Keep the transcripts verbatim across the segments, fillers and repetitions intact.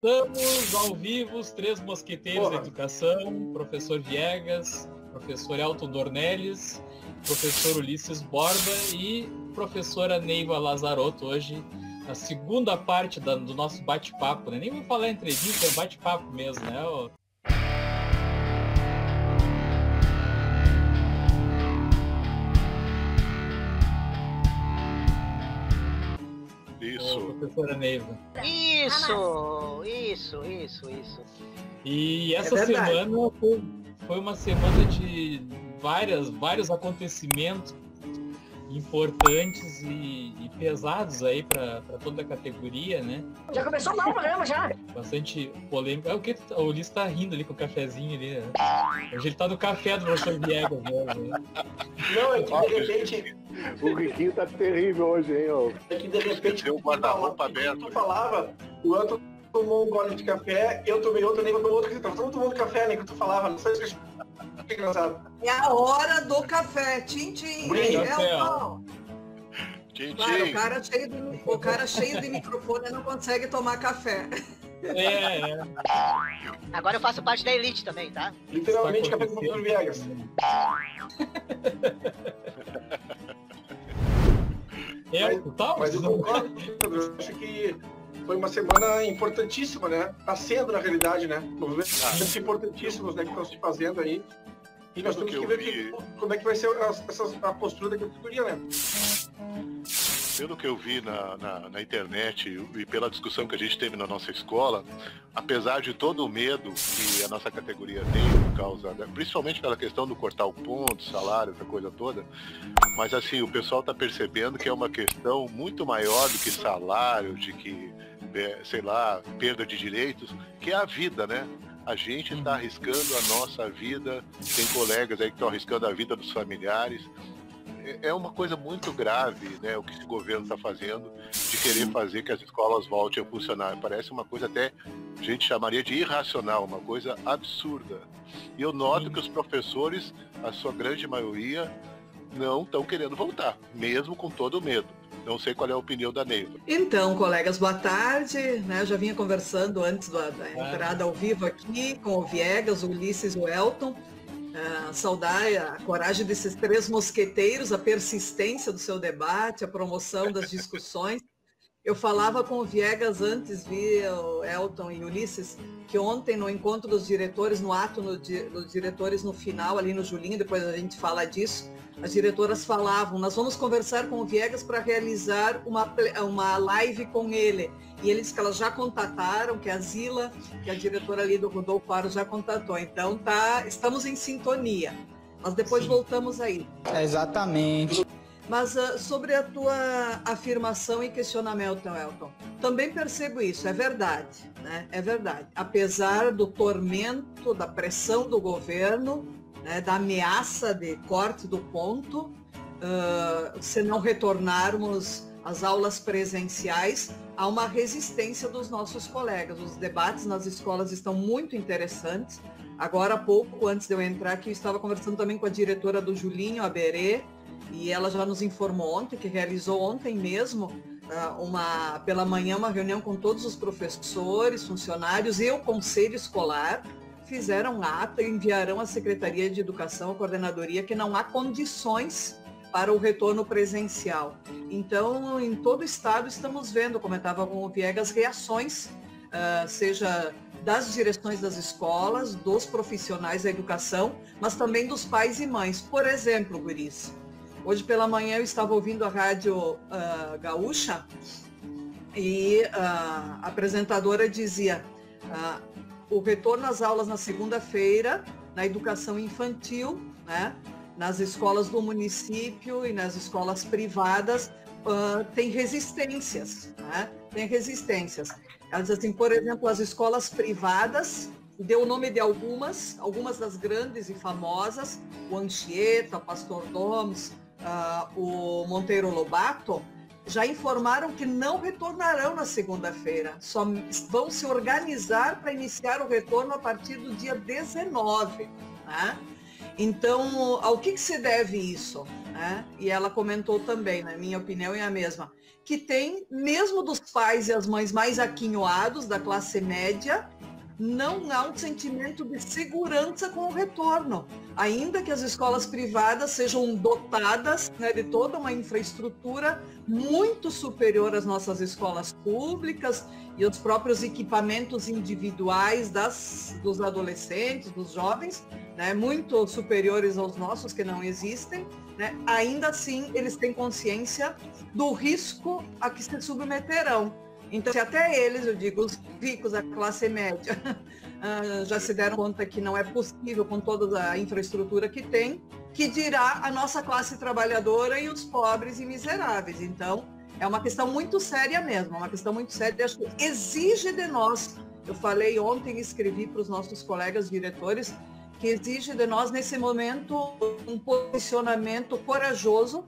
Estamos ao vivo, os três mosqueteiros Porra. da educação, professor Viegas, professor Elton Dornelis, professor Ulisses Borba e professora Neiva Lazarotto hoje, a segunda parte da, do nosso bate-papo, né? Nem vou falar entrevista, é bate-papo mesmo, né? O... Isso. Professora Neiva. Isso, isso, isso, isso. E essa é semana foi, foi uma semana de várias, vários acontecimentos importantes e, e pesados aí para toda a categoria, né? Já começou mal o programa, já. Bastante polêmica. É, o que o Ulisses tá rindo ali com o cafezinho ali. Hoje ele tá no café do professor Diego. Né? Não, é que de repente... O Riquinho tá terrível hoje, hein, ó. É que de repente... Deu um guarda-roupa aberto. Tu falava, o outro tomou um gole de café, eu tomei outro, nem tomou outro, que tava todo mundo café, né, que tu falava, não sei se... Que engraçado. É a hora do café, tchim-tchim. Claro, o cara, cheio de, o cara cheio de microfone não consegue tomar café. É, é. Agora eu faço parte da elite também, tá? Literalmente, café com o Viegas. Eu, mas, tal, mas eu concordo, eu acho que foi uma semana importantíssima, né? Está sendo, na realidade, né? Movimentos importantíssimos, né, que estão se fazendo aí. E nós temos que, que ver vi... que, como é que vai ser a, a, a postura da categoria, né? Pelo que eu vi na, na, na internet e pela discussão que a gente teve na nossa escola, apesar de todo o medo que a nossa categoria tem por causa, né, principalmente pela questão do cortar o ponto, salário, essa coisa toda, mas assim, o pessoal está percebendo que é uma questão muito maior do que salário, de que, é, sei lá, perda de direitos, que é a vida, né? A gente está arriscando a nossa vida, tem colegas aí que estão arriscando a vida dos familiares. É uma coisa muito grave, né, o que esse governo está fazendo, de querer fazer que as escolas voltem a funcionar. Parece uma coisa até, a gente chamaria de irracional, uma coisa absurda. E eu noto que os professores, a sua grande maioria, não estão querendo voltar, mesmo com todo o medo. Não sei qual é a opinião da Neiva. Então, colegas, boa tarde. Né, eu já vinha conversando antes da entrada ao vivo aqui com o Viegas, o Ulisses e o Elton. Uh, saudar a coragem desses três mosqueteiros, a persistência do seu debate, a promoção das discussões. Eu falava com o Viegas antes, via o Elton e Ulisses, que ontem no encontro dos diretores, no ato no di dos diretores no final, ali no Julinho, depois a gente fala disso, as diretoras falavam, nós vamos conversar com o Viegas para realizar uma, uma live com ele. E eles que elas já contataram, que a Zila, que a diretora ali do Rodolfo Paro já contatou. Então, tá, estamos em sintonia. Mas depois Sim. voltamos aí. É exatamente. Mas uh, sobre a tua afirmação e questionamento, Elton, também percebo isso, é verdade, né? É verdade. Apesar do tormento, da pressão do governo, né, da ameaça de corte do ponto, uh, se não retornarmos às aulas presenciais, há uma resistência dos nossos colegas. Os debates nas escolas estão muito interessantes. Agora há pouco, antes de eu entrar aqui, eu estava conversando também com a diretora do Julinho, a Berê, e ela já nos informou ontem, que realizou ontem mesmo, uma, pela manhã, uma reunião com todos os professores, funcionários e o Conselho Escolar, fizeram ata e enviarão à Secretaria de Educação, à Coordenadoria, que não há condições para o retorno presencial. Então, em todo o estado estamos vendo, comentava com o Viegas, reações, uh, seja das direções das escolas, dos profissionais da educação, mas também dos pais e mães. Por exemplo, guris, hoje pela manhã eu estava ouvindo a rádio uh, Gaúcha e uh, a apresentadora dizia uh, o retorno às aulas na segunda-feira, na educação infantil, né, nas escolas do município e nas escolas privadas, uh, tem resistências, né? Tem resistências. Elas, assim, por exemplo, as escolas privadas, deu o nome de algumas, algumas das grandes e famosas, o Anchieta, o Pastor Gomes, uh, o Monteiro Lobato, já informaram que não retornarão na segunda-feira, só vão se organizar para iniciar o retorno a partir do dia dezenove, né? Então, ao que, que se deve isso? né? E ela comentou também, na minha opinião é a mesma, que tem, mesmo dos pais e as mães mais aquinhoados da classe média, não há um sentimento de segurança com o retorno, ainda que as escolas privadas sejam dotadas, né, de toda uma infraestrutura muito superior às nossas escolas públicas e os próprios equipamentos individuais das, dos adolescentes, dos jovens, né, muito superiores aos nossos que não existem, né, ainda assim eles têm consciência do risco a que se submeterão. Então, se até eles, eu digo, os ricos, a classe média, já se deram conta que não é possível com toda a infraestrutura que tem, que dirá a nossa classe trabalhadora e os pobres e miseráveis. Então, é uma questão muito séria mesmo, uma questão muito séria, acho que exige de nós, eu falei ontem, escrevi para os nossos colegas diretores, que exige de nós, nesse momento, um posicionamento corajoso.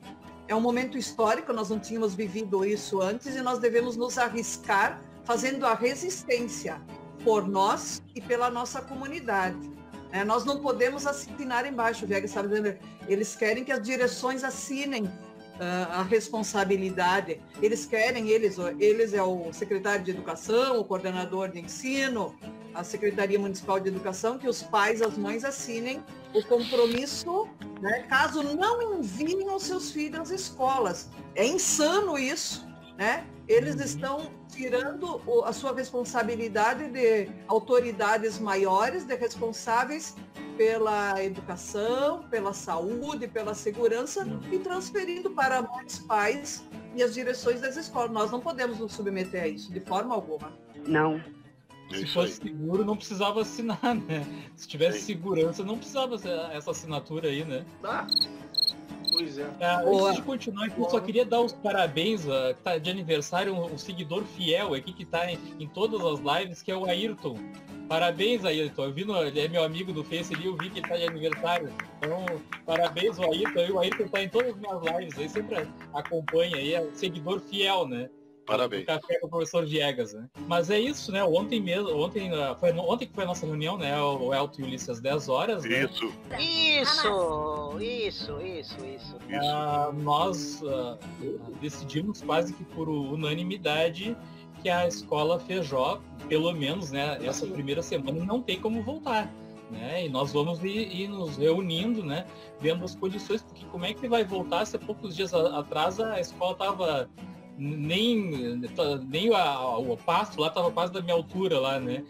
É um momento histórico, nós não tínhamos vivido isso antes e nós devemos nos arriscar fazendo a resistência por nós e pela nossa comunidade. É, nós não podemos assinar embaixo, o Viégas está dizendo, eles querem que as direções assinem uh, a responsabilidade, eles querem, eles, eles é o secretário de Educação, o coordenador de ensino, a Secretaria Municipal de Educação, que os pais, as mães assinem o compromisso, né, caso não enviem os seus filhos às escolas. É insano isso, né? Eles estão tirando a sua responsabilidade de autoridades maiores, de responsáveis pela educação, pela saúde, pela segurança e transferindo para os pais e as direções das escolas. Nós não podemos nos submeter a isso, de forma alguma. Não. Se fosse seguro, não precisava assinar, né? Se tivesse segurança, não precisava essa assinatura aí, né? Tá. Pois é. Ah, antes de continuar, eu só queria dar os parabéns, uh, tá de aniversário, um, um seguidor fiel aqui que tá em, em todas as lives, que é o Airton. Parabéns, Airton. Eu vi no, ele é meu amigo do Face ali, eu vi que ele tá de aniversário. Então, parabéns, o Ayrton. E o Ayrton tá em todas as minhas lives, aí sempre acompanha, aí é um seguidor fiel, né? Parabéns. O café com o professor Viégas, né? Mas é isso, né? Ontem mesmo, ontem, foi, ontem que foi a nossa reunião, né? O Elton e o Ulisses às dez horas. Isso. Né? Isso, isso, isso, isso. Ah, nós ah, decidimos quase que por unanimidade que a escola Feijó, pelo menos, né? Essa primeira semana não tem como voltar. Né? E nós vamos ir, ir nos reunindo, né? Vendo as condições, porque como é que vai voltar se há poucos dias atrás a escola estava... Nem, nem a, o pasto lá estava quase da minha altura lá, né?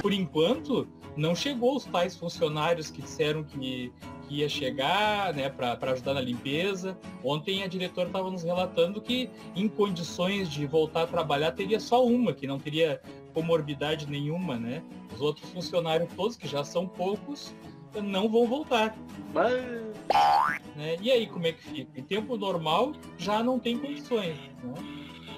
Por enquanto, não chegou os tais funcionários que disseram que, que ia chegar, né, para ajudar na limpeza. Ontem a diretora estava nos relatando que em condições de voltar a trabalhar teria só uma, que não teria comorbidade nenhuma, né? Os outros funcionários todos, que já são poucos, não vão voltar. Mas... Né? E aí, como é que fica? Em tempo normal, já não tem condições, né?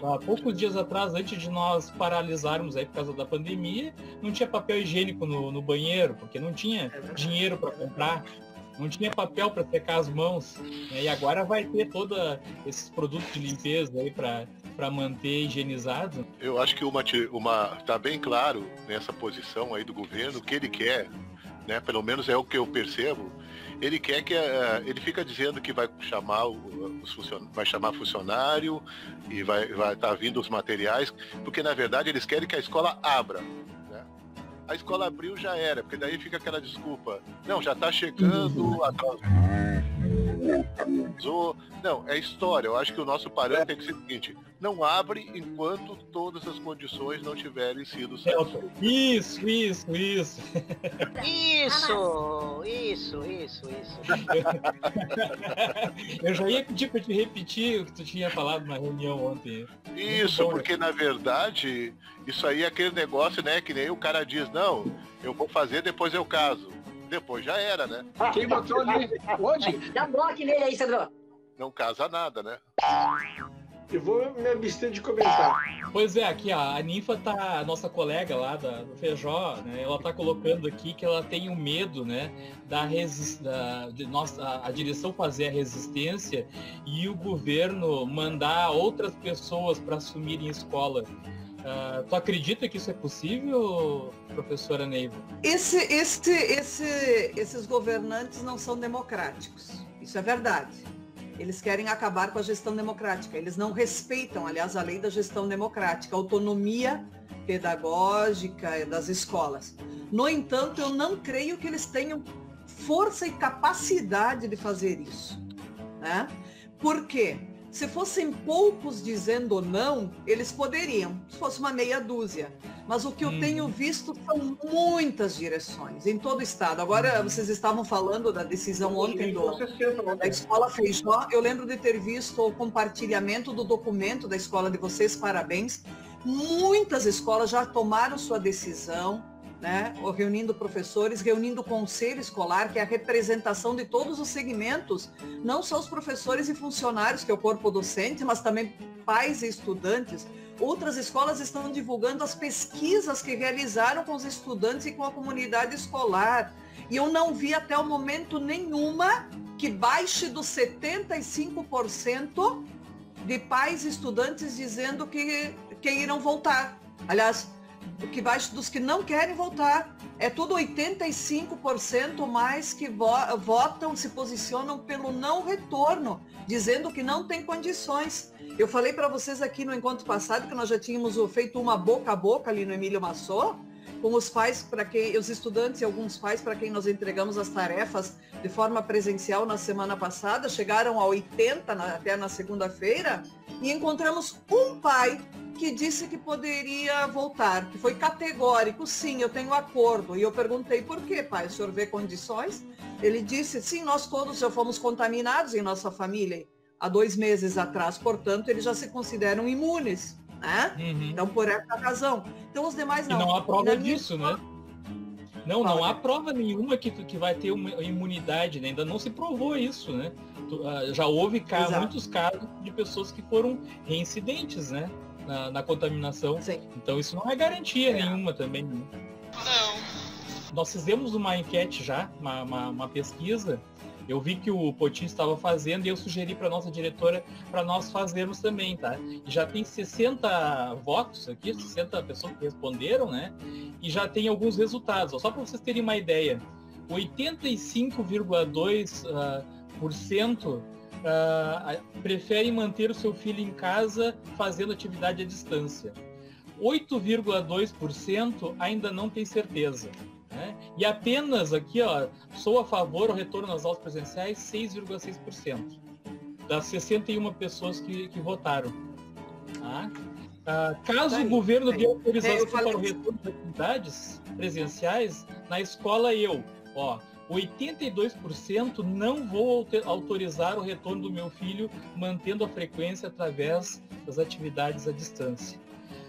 Há poucos dias atrás, antes de nós paralisarmos aí por causa da pandemia, não tinha papel higiênico no, no banheiro, porque não tinha dinheiro para comprar, não tinha papel para secar as mãos, né? E agora vai ter todos esses produtos de limpeza aí para... para manter higienizado? Eu acho que uma, uma, tá bem claro nessa posição aí do governo, que ele quer, né, pelo menos é o que eu percebo, ele quer que, a, ele fica dizendo que vai chamar, os funcion, vai chamar funcionário e vai vai tá vindo os materiais, porque na verdade eles querem que a escola abra, né? A escola abriu já era, porque daí fica aquela desculpa, não, já tá chegando, atrasou. Não, é história. Eu acho que o nosso parâmetro tem que ser o seguinte: não abre enquanto todas as condições não tiverem sido satisfeitas. Isso, isso, isso. Isso, isso, isso, isso. Eu já ia pedir para te repetir o que tu tinha falado na reunião ontem. Isso, bom, porque na verdade, isso aí é aquele negócio, né? Que nem o cara diz, não, eu vou fazer, depois eu caso. Depois já era, né? Quem botou ali? Onde? Dá um bloco nele aí, Sandro. Não casa nada, né? Eu vou me abster de comentar. Pois é, aqui ó, a Ninfa tá, a nossa colega lá da, do Feijó, né? Ela tá colocando aqui que ela tem o um medo, né? Da resistência, de nossa, a, a direção fazer a resistência e o governo mandar outras pessoas para assumirem escola. Uh, tu acredita que isso é possível, professora Neiva? Esse, esse, esse, esses governantes não são democráticos, isso é verdade. Eles querem acabar com a gestão democrática, eles não respeitam, aliás, a lei da gestão democrática, a autonomia pedagógica das escolas. No entanto, eu não creio que eles tenham força e capacidade de fazer isso, né? Por quê? Se fossem poucos dizendo não, eles poderiam, se fosse uma meia dúzia. Mas o que eu tenho visto são muitas direções, em todo o estado. Agora, vocês estavam falando da decisão ontem do, da escola Feijó. Eu lembro de ter visto o compartilhamento do documento da escola de vocês, parabéns. Muitas escolas já tomaram sua decisão, né? Reunindo professores, reunindo o conselho escolar, que é a representação de todos os segmentos, não só os professores e funcionários, que é o corpo docente, mas também pais e estudantes. Outras escolas estão divulgando as pesquisas que realizaram com os estudantes e com a comunidade escolar. E eu não vi até o momento nenhuma que baixe dos setenta e cinco por cento de pais e estudantes dizendo que, que irão voltar. Aliás, que baixo dos que não querem voltar, é tudo oitenta e cinco por cento mais que vo- votam, se posicionam pelo não retorno, dizendo que não tem condições. Eu falei para vocês aqui no encontro passado que nós já tínhamos feito uma boca a boca ali no Emílio Massot, com os pais, para quem, os estudantes e alguns pais para quem nós entregamos as tarefas de forma presencial na semana passada, chegaram a oitenta na, até na segunda-feira, e encontramos um pai que disse que poderia voltar, que foi categórico, sim, eu tenho acordo. E eu perguntei, por quê, pai? O senhor vê condições? Ele disse, sim, nós todos já fomos contaminados em nossa família há dois meses atrás, portanto, eles já se consideram imunes, né? Uhum. Então, por essa razão. Então, os demais não. E não há prova disso, minha... né? Não, não há prova nenhuma que, que vai ter uma imunidade, né? Ainda não se provou isso, né? Já houve casos, muitos casos de pessoas que foram reincidentes, né? Na, na contaminação. Sim. Então isso não é garantia é. nenhuma também. Não. Nós fizemos uma enquete já, uma, uma, uma pesquisa. Eu vi que o Potinho estava fazendo e eu sugeri para a nossa diretora para nós fazermos também, tá? E já tem sessenta votos aqui, sessenta pessoas que responderam, né? E já tem alguns resultados. Ó, só para vocês terem uma ideia, oitenta e cinco vírgula dois por cento Uh, preferem manter o seu filho em casa fazendo atividade à distância. oito vírgula dois por cento ainda não tem certeza, né? E apenas aqui, ó, sou a favor ao retorno às aulas presenciais, seis vírgula seis por cento das sessenta e uma pessoas que, que votaram. Tá? Uh, caso tá aí, o governo tá dê autorização é, para o retorno das atividades presenciais, na escola eu, ó, oitenta e dois por cento não vou autorizar o retorno do meu filho, mantendo a frequência através das atividades à distância.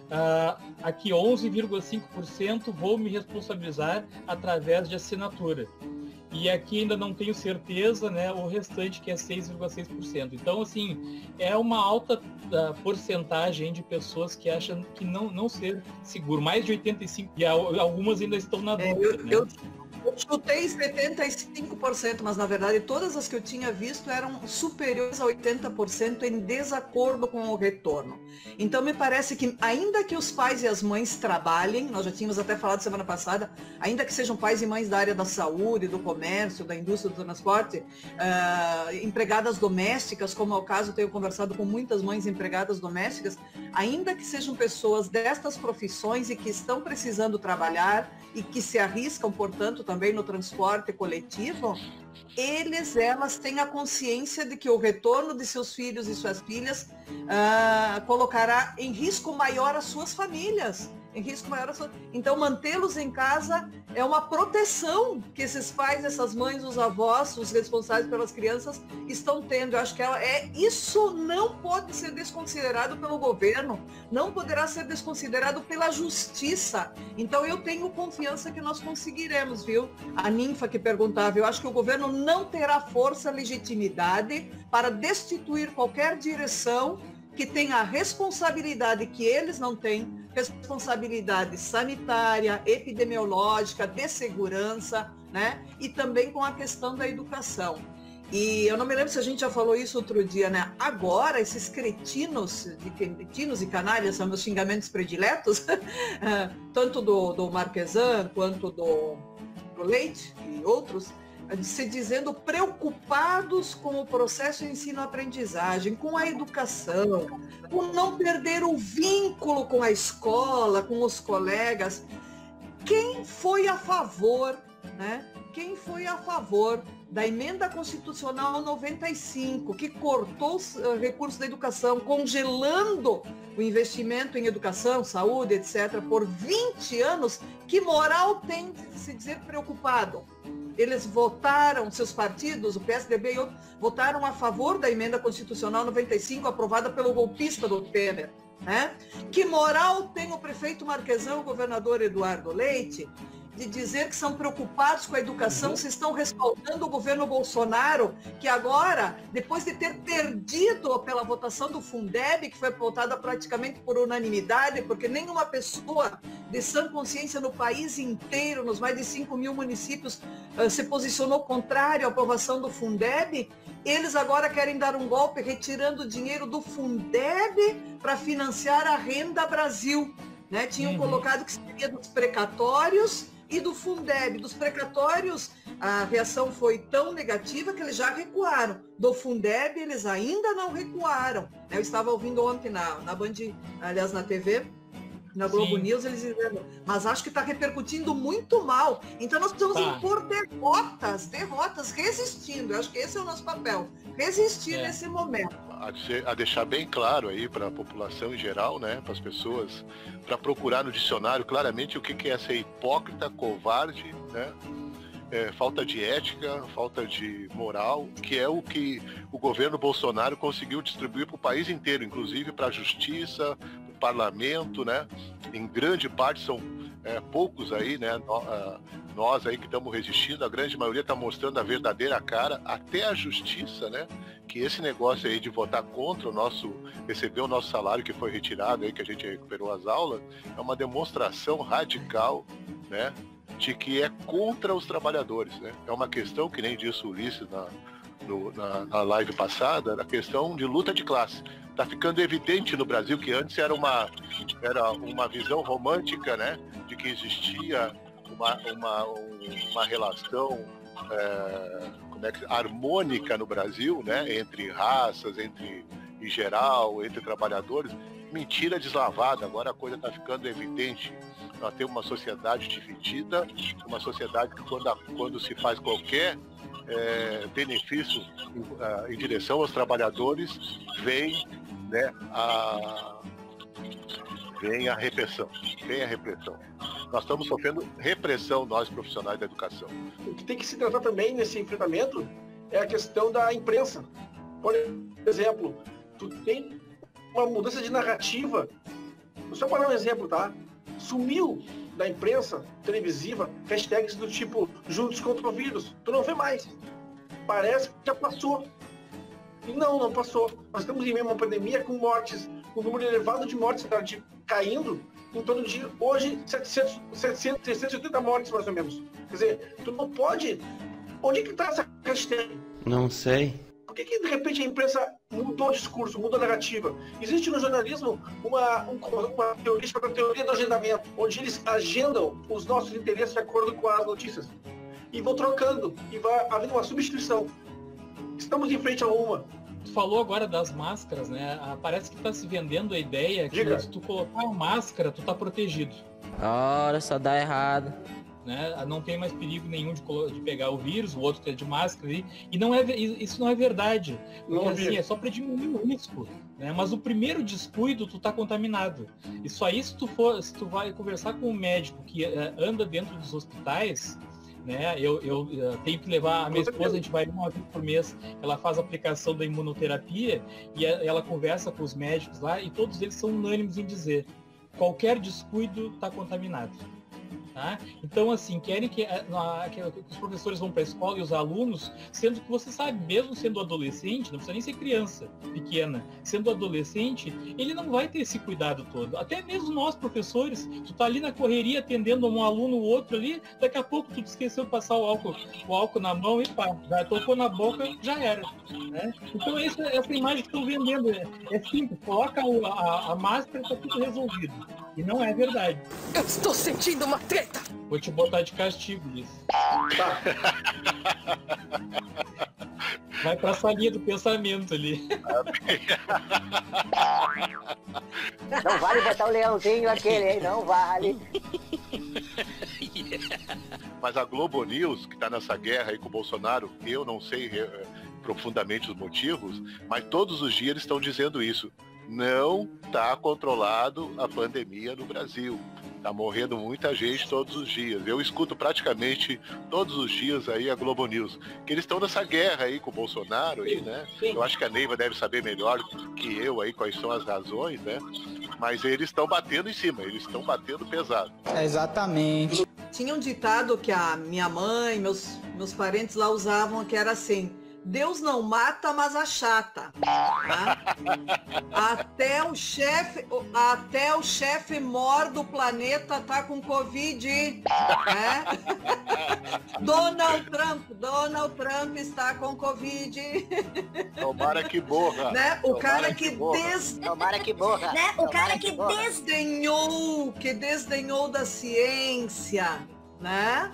Uh, aqui onze vírgula cinco por cento vou me responsabilizar através de assinatura. E aqui ainda não tenho certeza, né, o restante que é seis vírgula seis por cento. Então, assim, é uma alta uh, porcentagem de pessoas que acham que não, não ser seguro. Mais de oitenta e cinco por cento, e algumas ainda estão na dúvida. É, eu, né? eu... Eu chutei setenta e cinco por cento, mas na verdade todas as que eu tinha visto eram superiores a oitenta por cento em desacordo com o retorno. Então me parece que ainda que os pais e as mães trabalhem, nós já tínhamos até falado semana passada, ainda que sejam pais e mães da área da saúde, do comércio, da indústria, do transporte, uh, empregadas domésticas, como é o caso, tenho conversado com muitas mães empregadas domésticas, ainda que sejam pessoas destas profissões e que estão precisando trabalhar e que se arriscam, portanto, também no transporte coletivo, eles, elas têm a consciência de que o retorno de seus filhos e suas filhas ah, colocará em risco maior as suas famílias, em risco maior as suas... Então, mantê-los em casa é uma proteção que esses pais, essas mães, os avós, os responsáveis pelas crianças estão tendo. Eu acho que ela é... isso não pode ser desconsiderado pelo governo, não poderá ser desconsiderado pela justiça. Então, eu tenho confiança que nós conseguiremos, viu? A Ninfa que perguntava, eu acho que o governo não terá força, legitimidade para destituir qualquer direção que tenha a responsabilidade que eles não têm, responsabilidade sanitária, epidemiológica, de segurança, né? E também com a questão da educação. E eu não me lembro se a gente já falou isso outro dia, né? Agora, esses cretinos, de cretinos e canalhas são meus xingamentos prediletos, tanto do, do Marquesan quanto do, do Leite e outros, se dizendo preocupados com o processo de ensino-aprendizagem, com a educação, com não perder o vínculo com a escola, com os colegas. Quem foi a favor, né? Quem foi a favor da Emenda Constitucional noventa e cinco, que cortou os recursos da educação, congelando o investimento em educação, saúde, etcétera, por vinte anos, que moral tem de se dizer preocupado? Eles votaram, seus partidos, o P S D B e outros, votaram a favor da Emenda Constitucional noventa e cinco, aprovada pelo golpista do Temer. Né? Que moral tem o prefeito Marquesan e o governador Eduardo Leite de dizer que são preocupados com a educação, se estão respaldando o governo Bolsonaro, que agora, depois de ter perdido pela votação do Fundeb, que foi votada praticamente por unanimidade, porque nenhuma pessoa de sã consciência no país inteiro, nos mais de cinco mil municípios, se posicionou contrário à aprovação do Fundeb, eles agora querem dar um golpe retirando o dinheiro do Fundeb para financiar a Renda Brasil. Né? Tinham colocado que seria dos precatórios e do Fundeb. Dos precatórios, a reação foi tão negativa que eles já recuaram. Do Fundeb, eles ainda não recuaram. Eu estava ouvindo ontem na, na Band, aliás, na T V, na Globo Sim. News, eles dizendo, mas acho que está repercutindo muito mal. Então, nós precisamos tá. impor derrotas, derrotas, resistindo. Eu acho que esse é o nosso papel, resistir é. nesse momento. A deixar bem claro aí para a população em geral, né, para as pessoas, para procurar no dicionário claramente o que, que é ser hipócrita, covarde, né, é, falta de ética, falta de moral, que é o que o governo Bolsonaro conseguiu distribuir para o país inteiro, inclusive para a justiça, para o parlamento, né, em grande parte são é, poucos aí, né, nós aí que estamos resistindo, a grande maioria está mostrando a verdadeira cara, até a justiça, né, que esse negócio aí de votar contra o nosso, receber o nosso salário que foi retirado aí, que a gente recuperou as aulas, é uma demonstração radical, né, de que é contra os trabalhadores, né, é uma questão, que nem disse o Ulisses na, no, na, na live passada, a questão de luta de classe. Tá ficando evidente no Brasil que antes era uma, era uma visão romântica, né, de que existia uma, uma, uma relação, é, harmônica no Brasil, né? Entre raças, entre em geral, entre trabalhadores. Mentira deslavada, agora a coisa está ficando evidente. Nós temos uma sociedade dividida, uma sociedade que quando, quando se faz qualquer é, benefício em, em direção aos trabalhadores, vem, né, a, vem a repressão, vem a repressão. Nós estamos sofrendo repressão, nós profissionais da educação. O que tem que se tratar também nesse enfrentamento é a questão da imprensa. Por exemplo, tu tem uma mudança de narrativa. Só para dar um exemplo, tá? Sumiu da imprensa televisiva hashtags do tipo juntos contra o vírus. Tu não vê mais. Parece que já passou. E não, não passou. Nós estamos em meio a uma pandemia com mortes, com um número elevado de mortes caindo. Em todo dia, hoje, setecentos, setecentos, trezentos e oitenta mortes, mais ou menos. Quer dizer, tu não pode... Onde é que está essa hashtag? Não sei. Por que, que, de repente, a imprensa mudou o discurso, mudou a narrativa? Existe no jornalismo uma, uma teoria chamada teoria do agendamento, onde eles agendam os nossos interesses de acordo com as notícias. E vão trocando, e vai havendo uma substituição. Estamos em frente a uma. Tu falou agora das máscaras, né? Parece que tá se vendendo a ideia que Diga. se tu colocar uma máscara, tu tá protegido. Ora, só dá errado. Né? Não tem mais perigo nenhum de, de pegar o vírus, o outro é de máscara. E, e não é, isso não é verdade. Porque não, assim, é só para diminuir o risco. Né? Mas o primeiro descuido, tu tá contaminado. Isso aí, se tu, for, se tu vai conversar com um médico que uh, anda dentro dos hospitais... Né? Eu, eu, eu tenho que levar a minha esposa, a gente vai uma vez por mês, ela faz a aplicação da imunoterapia e a, ela conversa com os médicos lá e todos eles são unânimes em dizer qualquer descuido está contaminado. Tá? Então, assim, querem que, na, que os professores vão para a escola e os alunos, sendo que você sabe, mesmo sendo adolescente, não precisa nem ser criança pequena, sendo adolescente, ele não vai ter esse cuidado todo. Até mesmo nós, professores, tu tá ali na correria atendendo um aluno ou outro ali, daqui a pouco tu esqueceu de passar o álcool, o álcool na mão e pá, já tocou na boca, já era. Né? Então, essa, essa imagem que estão vendendo é, é simples, coloca a, a, a máscara e está tudo resolvido. E não é verdade. Eu estou sentindo uma treta. Vou te botar de castigo, Ulisses. Tá. Vai pra salinha do pensamento ali. Não vale botar o leãozinho aquele, hein? Não vale. Mas a Globo News, que tá nessa guerra aí com o Bolsonaro, eu não sei é, profundamente os motivos, mas todos os dias eles estão dizendo isso. Não tá controlado a pandemia no Brasil. Tá morrendo muita gente todos os dias. Eu escuto praticamente todos os dias aí a Globo News. Que eles estão nessa guerra aí com o Bolsonaro aí, né? Eu acho que a Neiva deve saber melhor que eu aí quais são as razões, né? Mas eles estão batendo em cima, eles estão batendo pesado. É exatamente. Tinha um ditado que a minha mãe, meus, meus parentes lá usavam, que era assim: Deus não mata, mas achata. Tá? Até o chefe, até o chefe mor do planeta tá com Covid. Né? Donald Trump, Donald Trump está com Covid. Tomara que morra. Né? O cara que, que des... Tomara que morra. Né? O Tomara cara que, que desdenhou, que desdenhou da ciência, né?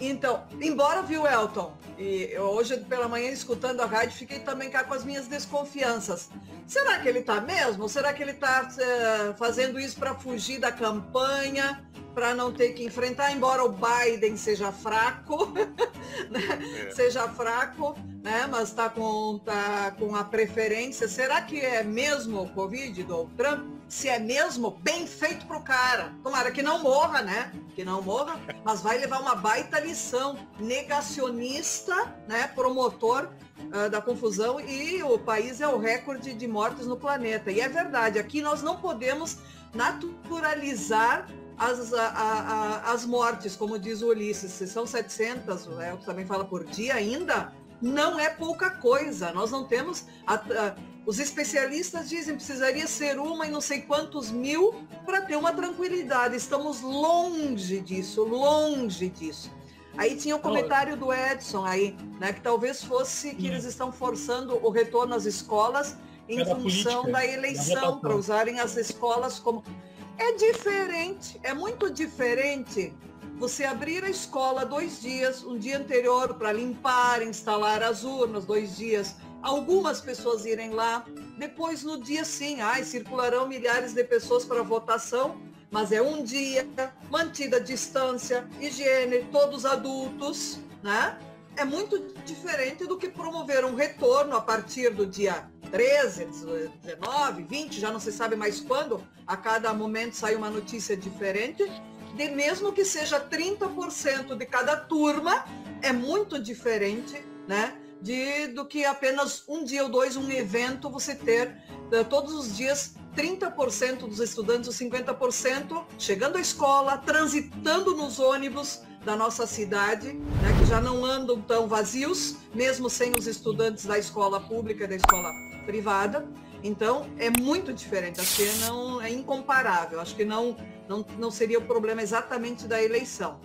Então, embora, viu, Elton? E eu, hoje pela manhã, escutando a rádio, fiquei também cá com as minhas desconfianças. Será que ele tá mesmo? Ou será que ele tá uh, fazendo isso para fugir da campanha, para não ter que enfrentar, embora o Biden seja fraco, né? É. Seja fraco, né? Mas tá com, tá com a preferência. Será que é mesmo o Covid do Trump? Se é mesmo, bem feito pro cara. Tomara que não morra, né? Que não morra, mas vai levar uma baita lição. Negacionista, né? Promotor uh, da confusão, e o país é o recorde de mortes no planeta. E é verdade, aqui nós não podemos naturalizar as, a, a, a, as mortes, como diz o Ulisses. Se são setecentas, o Elton também fala, por dia ainda, não é pouca coisa. Nós não temos... A, a, Os especialistas dizem que precisaria ser uma e não sei quantos mil para ter uma tranquilidade. Estamos longe disso, longe disso. Aí tinha o comentário do Edson aí, né, que talvez fosse que eles estão forçando o retorno às escolas em função da eleição, para usarem as escolas como... É diferente, é muito diferente você abrir a escola dois dias, um dia anterior para limpar, instalar as urnas, dois dias... Algumas pessoas irem lá, depois no dia sim, ai, circularão milhares de pessoas para votação, mas é um dia, mantida a distância, higiene, todos adultos, né? É muito diferente do que promover um retorno a partir do dia treze, dezenove, vinte, já não se sabe mais quando, a cada momento sai uma notícia diferente, de mesmo que seja trinta por cento de cada turma, é muito diferente, né? De, do que apenas um dia ou dois, um evento, você ter uh, todos os dias trinta por cento dos estudantes, cinquenta por cento chegando à escola, transitando nos ônibus da nossa cidade, né, que já não andam tão vazios, mesmo sem os estudantes da escola pública e da escola privada. Então, é muito diferente, acho que não, é incomparável, acho que não, não, não seria o problema exatamente da eleição.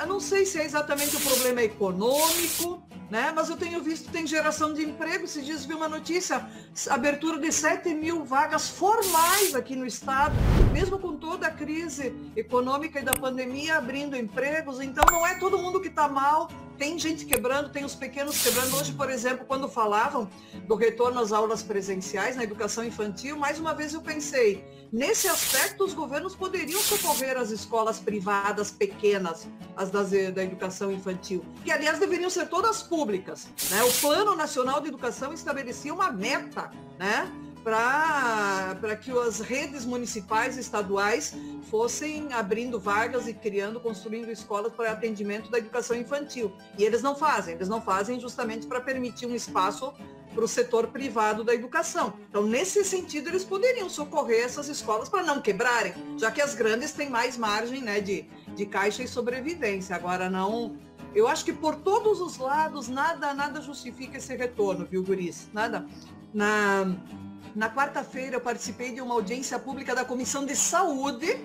Eu não sei se é exatamente o problema econômico, né? Mas eu tenho visto que tem geração de emprego. Esses dias vi uma notícia, abertura de sete mil vagas formais aqui no estado, mesmo com toda a crise econômica e da pandemia, abrindo empregos. Então não é todo mundo que está mal, tem gente quebrando, tem os pequenos quebrando. Hoje, por exemplo, quando falavam do retorno às aulas presenciais na educação infantil, mais uma vez eu pensei, nesse aspecto os governos poderiam socorrer as escolas privadas pequenas, as das, da educação infantil, que aliás deveriam ser todas públicas. Públicas, né? O Plano Nacional de Educação estabelecia uma meta, né? Para que as redes municipais e estaduais fossem abrindo vagas e criando, construindo escolas para atendimento da educação infantil. E eles não fazem, eles não fazem justamente para permitir um espaço para o setor privado da educação. Então, nesse sentido, eles poderiam socorrer essas escolas para não quebrarem, já que as grandes têm mais margem, né, de, de caixa e sobrevivência. Agora, não... Eu acho que por todos os lados, nada, nada justifica esse retorno, viu, guris? Nada. Na, na quarta-feira, eu participei de uma audiência pública da Comissão de Saúde...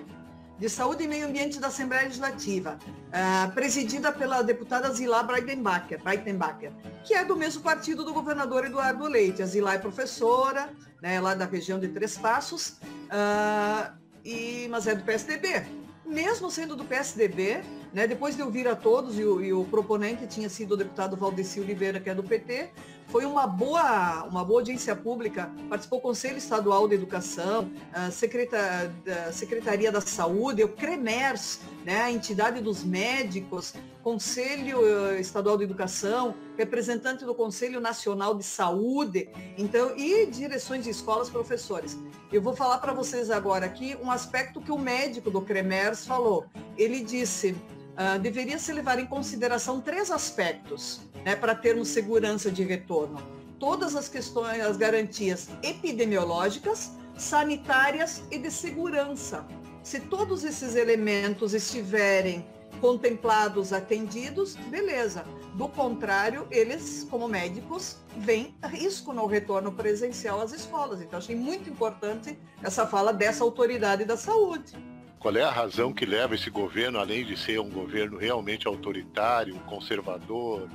de Saúde e Meio Ambiente da Assembleia Legislativa, uh, presidida pela deputada Zilá Breitenbacher, Breitenbacher, que é do mesmo partido do governador Eduardo Leite. A Zilá é professora, né, lá da região de Três Passos, uh, e, mas é do P S D B. Mesmo sendo do P S D B, né, depois de ouvir a todos, e o, e o proponente tinha sido o deputado Valdeci Oliveira, que é do P T, foi uma boa, uma boa audiência pública, participou o Conselho Estadual de Educação, a Secretaria da Saúde, o CREMERS, né, a entidade dos médicos, Conselho Estadual de Educação, representante do Conselho Nacional de Saúde, então, e direções de escolas, professores. Eu vou falar para vocês agora aqui um aspecto que o médico do CREMERS falou. Ele disse... Uh, deveria se levar em consideração três aspectos, né, para termos segurança de retorno. Todas as questões, as garantias epidemiológicas, sanitárias e de segurança. Se todos esses elementos estiverem contemplados, atendidos, beleza. Do contrário, eles, como médicos, veem risco no retorno presencial às escolas. Então, achei muito importante essa fala dessa autoridade da saúde. Qual é a razão que leva esse governo, além de ser um governo realmente autoritário, conservador,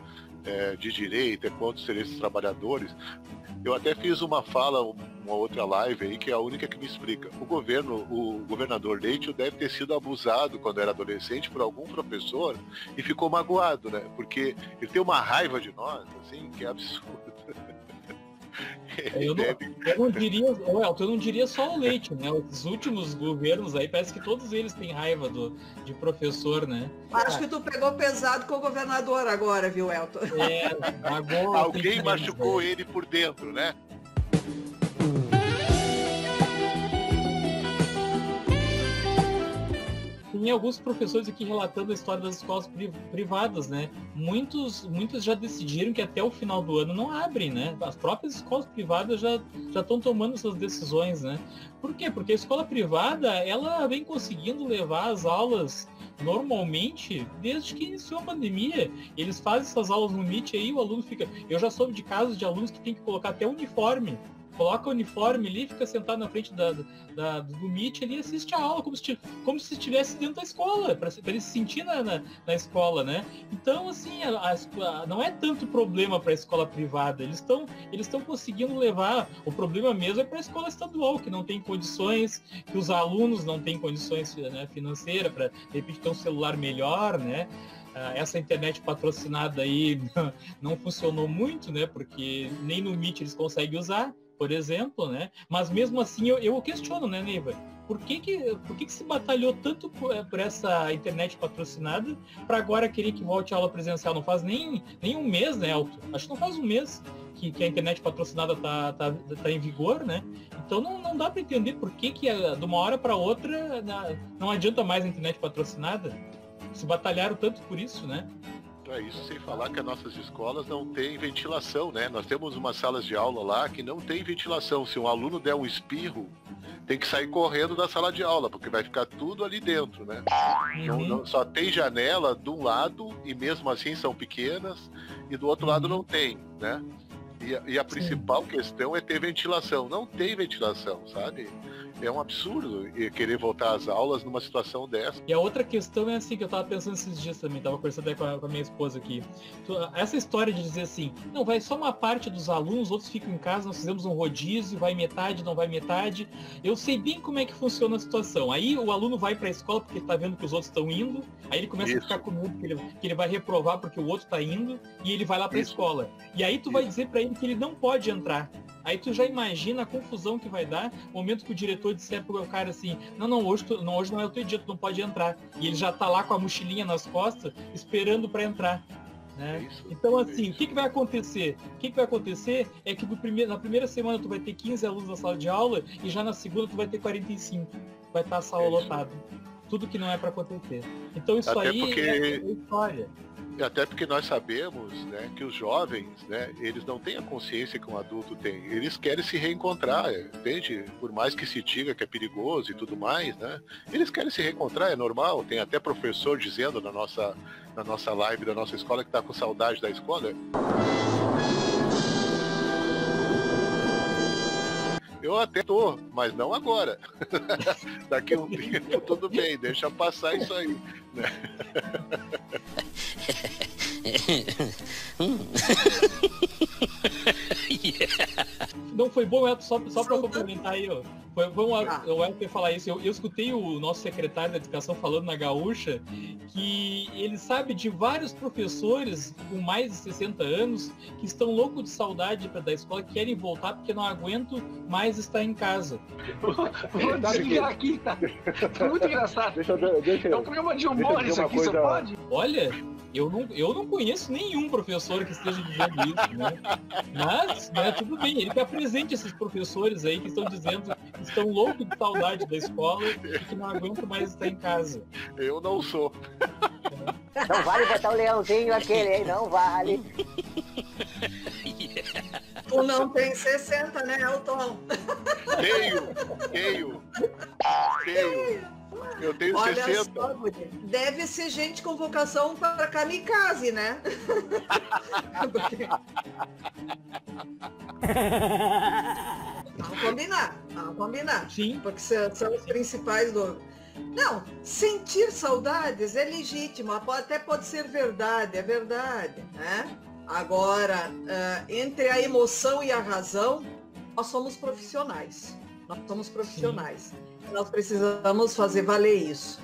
é, de direita, quanto seriam esses trabalhadores? Eu até fiz uma fala, uma outra live aí, que é a única que me explica. O governo, o governador Leite deve ter sido abusado quando era adolescente por algum professor e ficou magoado, né? Porque ele tem uma raiva de nós, assim, que é absurdo. Eu não, eu não diria, Elton, eu não diria só o Leite, né? Os últimos governos aí, parece que todos eles têm raiva do, de professor, né? Acho ah. que tu pegou pesado com o governador agora, viu, Elton? É, agora alguém machucou ele por dentro, né? Tem alguns professores aqui relatando a história das escolas privadas, né? Muitos, muitos já decidiram que até o final do ano não abrem, né? As próprias escolas privadas já já estão tomando essas decisões, né? Por quê? Porque a escola privada, ela vem conseguindo levar as aulas normalmente desde que iniciou a pandemia. Eles fazem essas aulas no Meet aí, o aluno fica... Eu já soube de casos de alunos que tem que colocar até uniforme. Coloca o uniforme ali, fica sentado na frente da, da, do Meet ali e assiste a aula, como se, como se estivesse dentro da escola, para ele se sentir na, na, na escola, né? Então, assim, a, a, não é tanto problema para a escola privada, eles estão eles estão conseguindo levar, o problema mesmo é para a escola estadual, que não tem condições, que os alunos não têm condições, né, financeiras para, de repente, ter um celular melhor, né? Essa internet patrocinada aí não funcionou muito, né? Porque nem no Meet eles conseguem usar, por exemplo, né? Mas mesmo assim eu, eu questiono, né, Neiva? Por que que, por que que se batalhou tanto por, por essa internet patrocinada para agora querer que volte a aula presencial? Não faz nem, nem um mês, né, Elton? Acho que não faz um mês que, que a internet patrocinada tá, tá, tá em vigor, né? Então não, não dá para entender por que que de uma hora para outra não adianta mais a internet patrocinada. Se batalharam tanto por isso, né? É isso, sem falar que as nossas escolas não têm ventilação, né? Nós temos umas salas de aula lá que não tem ventilação. Se um aluno der um espirro, tem que sair correndo da sala de aula, porque vai ficar tudo ali dentro, né? Uhum. Não, não, só tem janela de um lado, e mesmo assim são pequenas, e do outro lado não tem, né? E a, e a principal questão é ter ventilação. Não tem ventilação, sabe? É um absurdo querer voltar às aulas numa situação dessa. E a outra questão é assim, que eu tava pensando esses dias também, tava conversando com a, com a minha esposa aqui. Essa história de dizer assim, não, vai só uma parte dos alunos, outros ficam em casa, nós fizemos um rodízio, vai metade, não vai metade. Eu sei bem como é que funciona a situação. Aí o aluno vai pra escola porque ele tá vendo que os outros estão indo, aí ele começa Isso. a ficar com medo que ele, que ele vai reprovar porque o outro tá indo, e ele vai lá pra Isso. escola. E aí tu Isso. vai dizer pra ele que ele não pode entrar. Aí tu já imagina a confusão que vai dar no momento que o diretor disser pro cara assim, não, não, hoje, tu, não, hoje não é o teu dia, tu não pode entrar. E ele já tá lá com a mochilinha nas costas, esperando para entrar. Né? Isso, então assim, isso. o que, que vai acontecer? O que, que vai acontecer é que do primeiro, na primeira semana tu vai ter quinze alunos na sala de aula e já na segunda tu vai ter quarenta e cinco. Vai estar tá a sala é lotada. tudo que não é para acontecer. Então isso até aí porque... é história. Até porque nós sabemos, né, que os jovens, né, eles não têm a consciência que um adulto tem. Eles querem se reencontrar, entende? Por mais que se diga que é perigoso e tudo mais, né, eles querem se reencontrar, é normal. Tem até professor dizendo na nossa, na nossa live da nossa escola que tá com saudade da escola. Eu até tô, mas não agora. Daqui a um tempo, tudo bem, deixa passar isso aí. Não foi bom, Elton, só, só para complementar aí, ó. Foi bom o Elton falar isso. Eu, eu escutei o nosso secretário da Educação falando na Gaúcha que ele sabe de vários professores com mais de sessenta anos que estão loucos de saudade da escola, que querem voltar porque não aguento mais estar em casa. Vou desligar aqui, tá? Tá muito engraçado. Deixa, deixa, é um programa de humor isso aqui, coisa... só pode. Olha... Eu não, eu não conheço nenhum professor que esteja dizendo isso, né? Mas, né, tudo bem, ele que apresente esses professores aí que estão dizendo que estão loucos de saudade da escola e que não aguentam mais estar em casa. Eu não sou. É. Não vale botar o leãozinho aquele, hein? Não vale. Tu não tem sessenta, né, Elton? Tenho, tenho, tenho. Eu tenho Olha sessenta. Só, deve ser gente com vocação para kamikaze, né? Porque... vamos combinar, vamos combinar. Sim. Porque são os principais do... Não, sentir saudades é legítimo, até pode ser verdade, é verdade, né? Agora, entre a emoção e a razão, nós somos profissionais. Nós somos profissionais. Sim. Nós precisamos fazer valer isso.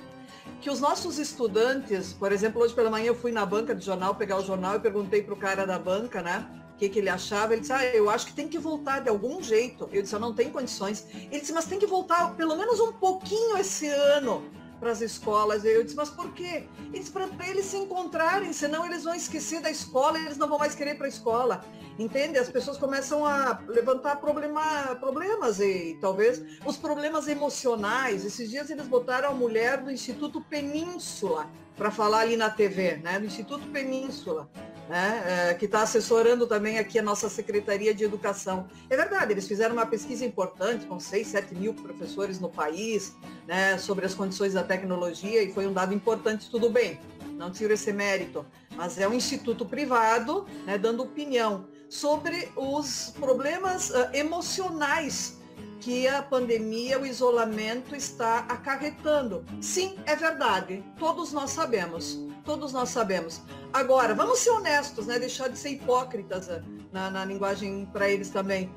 Que os nossos estudantes, por exemplo, hoje pela manhã eu fui na banca de jornal, pegar o jornal e perguntei para o cara da banca, né, o que, que ele achava. Ele disse, ah, eu acho que tem que voltar de algum jeito. Eu disse, eu não tenho condições. Ele disse, mas tem que voltar pelo menos um pouquinho esse ano para as escolas. Eu disse, mas por quê? Ele disse, para eles se encontrarem, senão eles vão esquecer da escola e eles não vão mais querer ir para a escola. Entende? As pessoas começam a levantar problema, problemas e, e talvez os problemas emocionais. Esses dias eles botaram a mulher do Instituto Península para falar ali na T V, né? Do Instituto Península, né? É, que está assessorando também aqui a nossa Secretaria de Educação. É verdade, eles fizeram uma pesquisa importante com seis, sete mil professores no país, né? Sobre as condições da tecnologia, e foi um dado importante, tudo bem. Não tiro esse mérito, mas é um instituto privado, né, dando opinião sobre os problemas uh, emocionais que a pandemia, o isolamento está acarretando. Sim, é verdade, todos nós sabemos, todos nós sabemos. Agora, vamos ser honestos, né, deixar de ser hipócritas uh, na, na linguagem para eles também.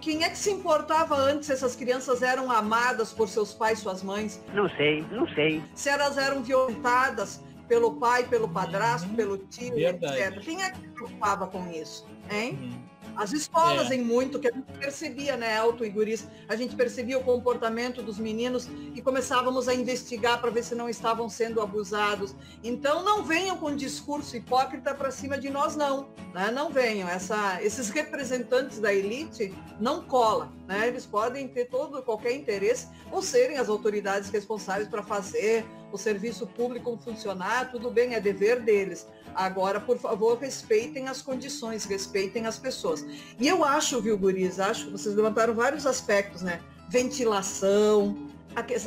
Quem é que se importava antes se essas crianças eram amadas por seus pais, suas mães? Não sei, não sei. Se elas eram violentadas pelo pai, pelo padrasto, uhum. pelo tio, verdade. etcétera. Quem é que se preocupava com isso, hein? Uhum. As escolas, é. em muito, que a gente percebia, né, Elton e guris, a gente percebia o comportamento dos meninos e começávamos a investigar para ver se não estavam sendo abusados. Então, não venham com discurso hipócrita para cima de nós, não. Né? Não venham. Essa, esses representantes da elite não colam. Né? Eles podem ter todo, qualquer interesse ou serem as autoridades responsáveis para fazer o serviço público funcionar, tudo bem, é dever deles. Agora, por favor, respeitem as condições, respeitem as pessoas. E eu acho, viu, guris, acho que vocês levantaram vários aspectos, né? Ventilação,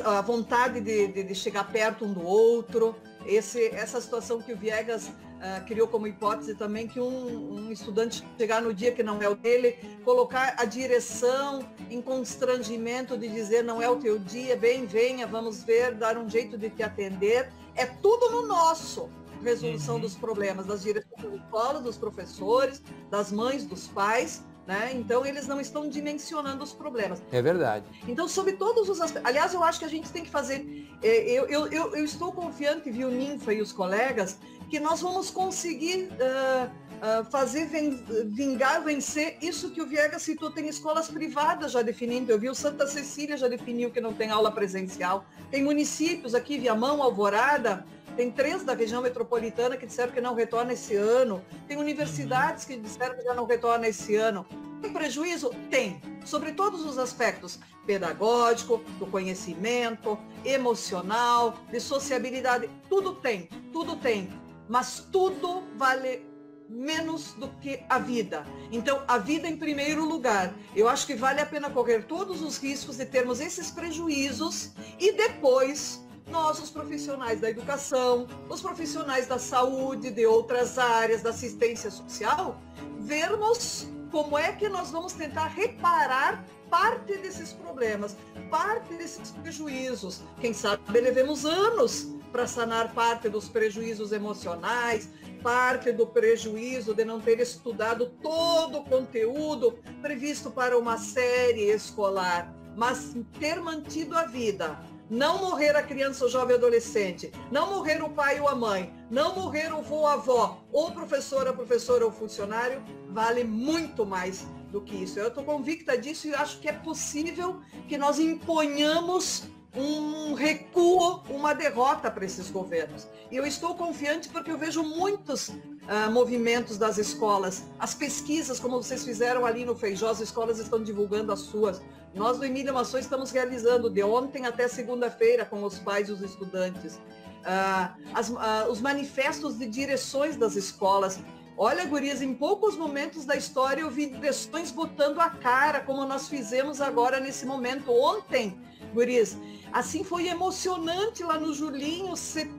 a vontade de, de, de chegar perto um do outro, esse, essa situação que o Viégas uh, criou como hipótese também, que um, um estudante chegar no dia que não é o dele, colocar a direção em constrangimento de dizer não é o teu dia, bem, venha, vamos ver, dar um jeito de te atender. É tudo no nosso. Resolução uhum. dos problemas, das direções de escola, dos professores, das mães, dos pais, né? Então, eles não estão dimensionando os problemas. É verdade. Então, sobre todos os aspectos... Aliás, eu acho que a gente tem que fazer... Eu, eu, eu, eu estou confiante, viu, Ninfa e os colegas, que nós vamos conseguir uh, uh, fazer ven... vingar, vencer isso que o Viégas citou. Tem escolas privadas já definindo, eu vi o Santa Cecília já definiu que não tem aula presencial. Tem municípios aqui, Viamão, Alvorada... Tem três da região metropolitana que disseram que não retorna esse ano. Tem universidades que disseram que já não retorna esse ano. Tem prejuízo? Tem, sobre todos os aspectos, pedagógico, do conhecimento, emocional, de sociabilidade, tudo tem, tudo tem, mas tudo vale menos do que a vida. Então, a vida em primeiro lugar. Eu acho que vale a pena correr todos os riscos de termos esses prejuízos e depois nós, os profissionais da educação, os profissionais da saúde, de outras áreas, da assistência social, vermos como é que nós vamos tentar reparar parte desses problemas, parte desses prejuízos. Quem sabe levemos anos para sanar parte dos prejuízos emocionais, parte do prejuízo de não ter estudado todo o conteúdo previsto para uma série escolar, mas ter mantido a vida. Não morrer a criança, o jovem adolescente, não morrer o pai ou a mãe, não morrer o avô ou a avó, ou professora, professora ou funcionário, vale muito mais do que isso. Eu estou convicta disso e acho que é possível que nós imponhamos um recuo, uma derrota para esses governos. E eu estou confiante porque eu vejo muitos uh, movimentos das escolas, as pesquisas, como vocês fizeram ali no Feijó, as escolas estão divulgando as suas. Nós do Emílio Massot estamos realizando de ontem até segunda-feira com os pais e os estudantes. Uh, as, uh, os manifestos de direções das escolas. Olha, gurias, em poucos momentos da história eu vi direções botando a cara, como nós fizemos agora nesse momento, ontem, gurias. Assim foi emocionante lá no Julinho,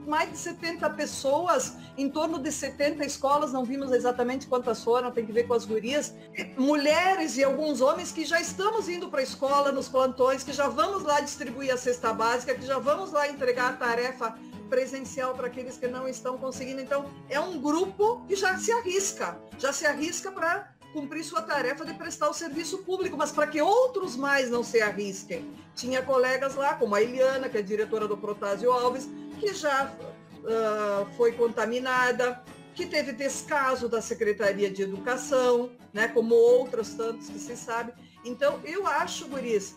mais de setenta pessoas, em torno de setenta escolas, não vimos exatamente quantas foram, tem que ver com as gurias. Mulheres e alguns homens que já estamos indo para a escola, nos plantões, que já vamos lá distribuir a cesta básica, que já vamos lá entregar a tarefa presencial para aqueles que não estão conseguindo. Então, é um grupo que já se arrisca, já se arrisca para cumprir sua tarefa de prestar o serviço público, mas para que outros mais não se arrisquem. Tinha colegas lá, como a Eliana, que é diretora do Protásio Alves, que já uh, foi contaminada, que teve descaso da Secretaria de Educação, né, como outros tantos que se sabe. Então, eu acho, guris,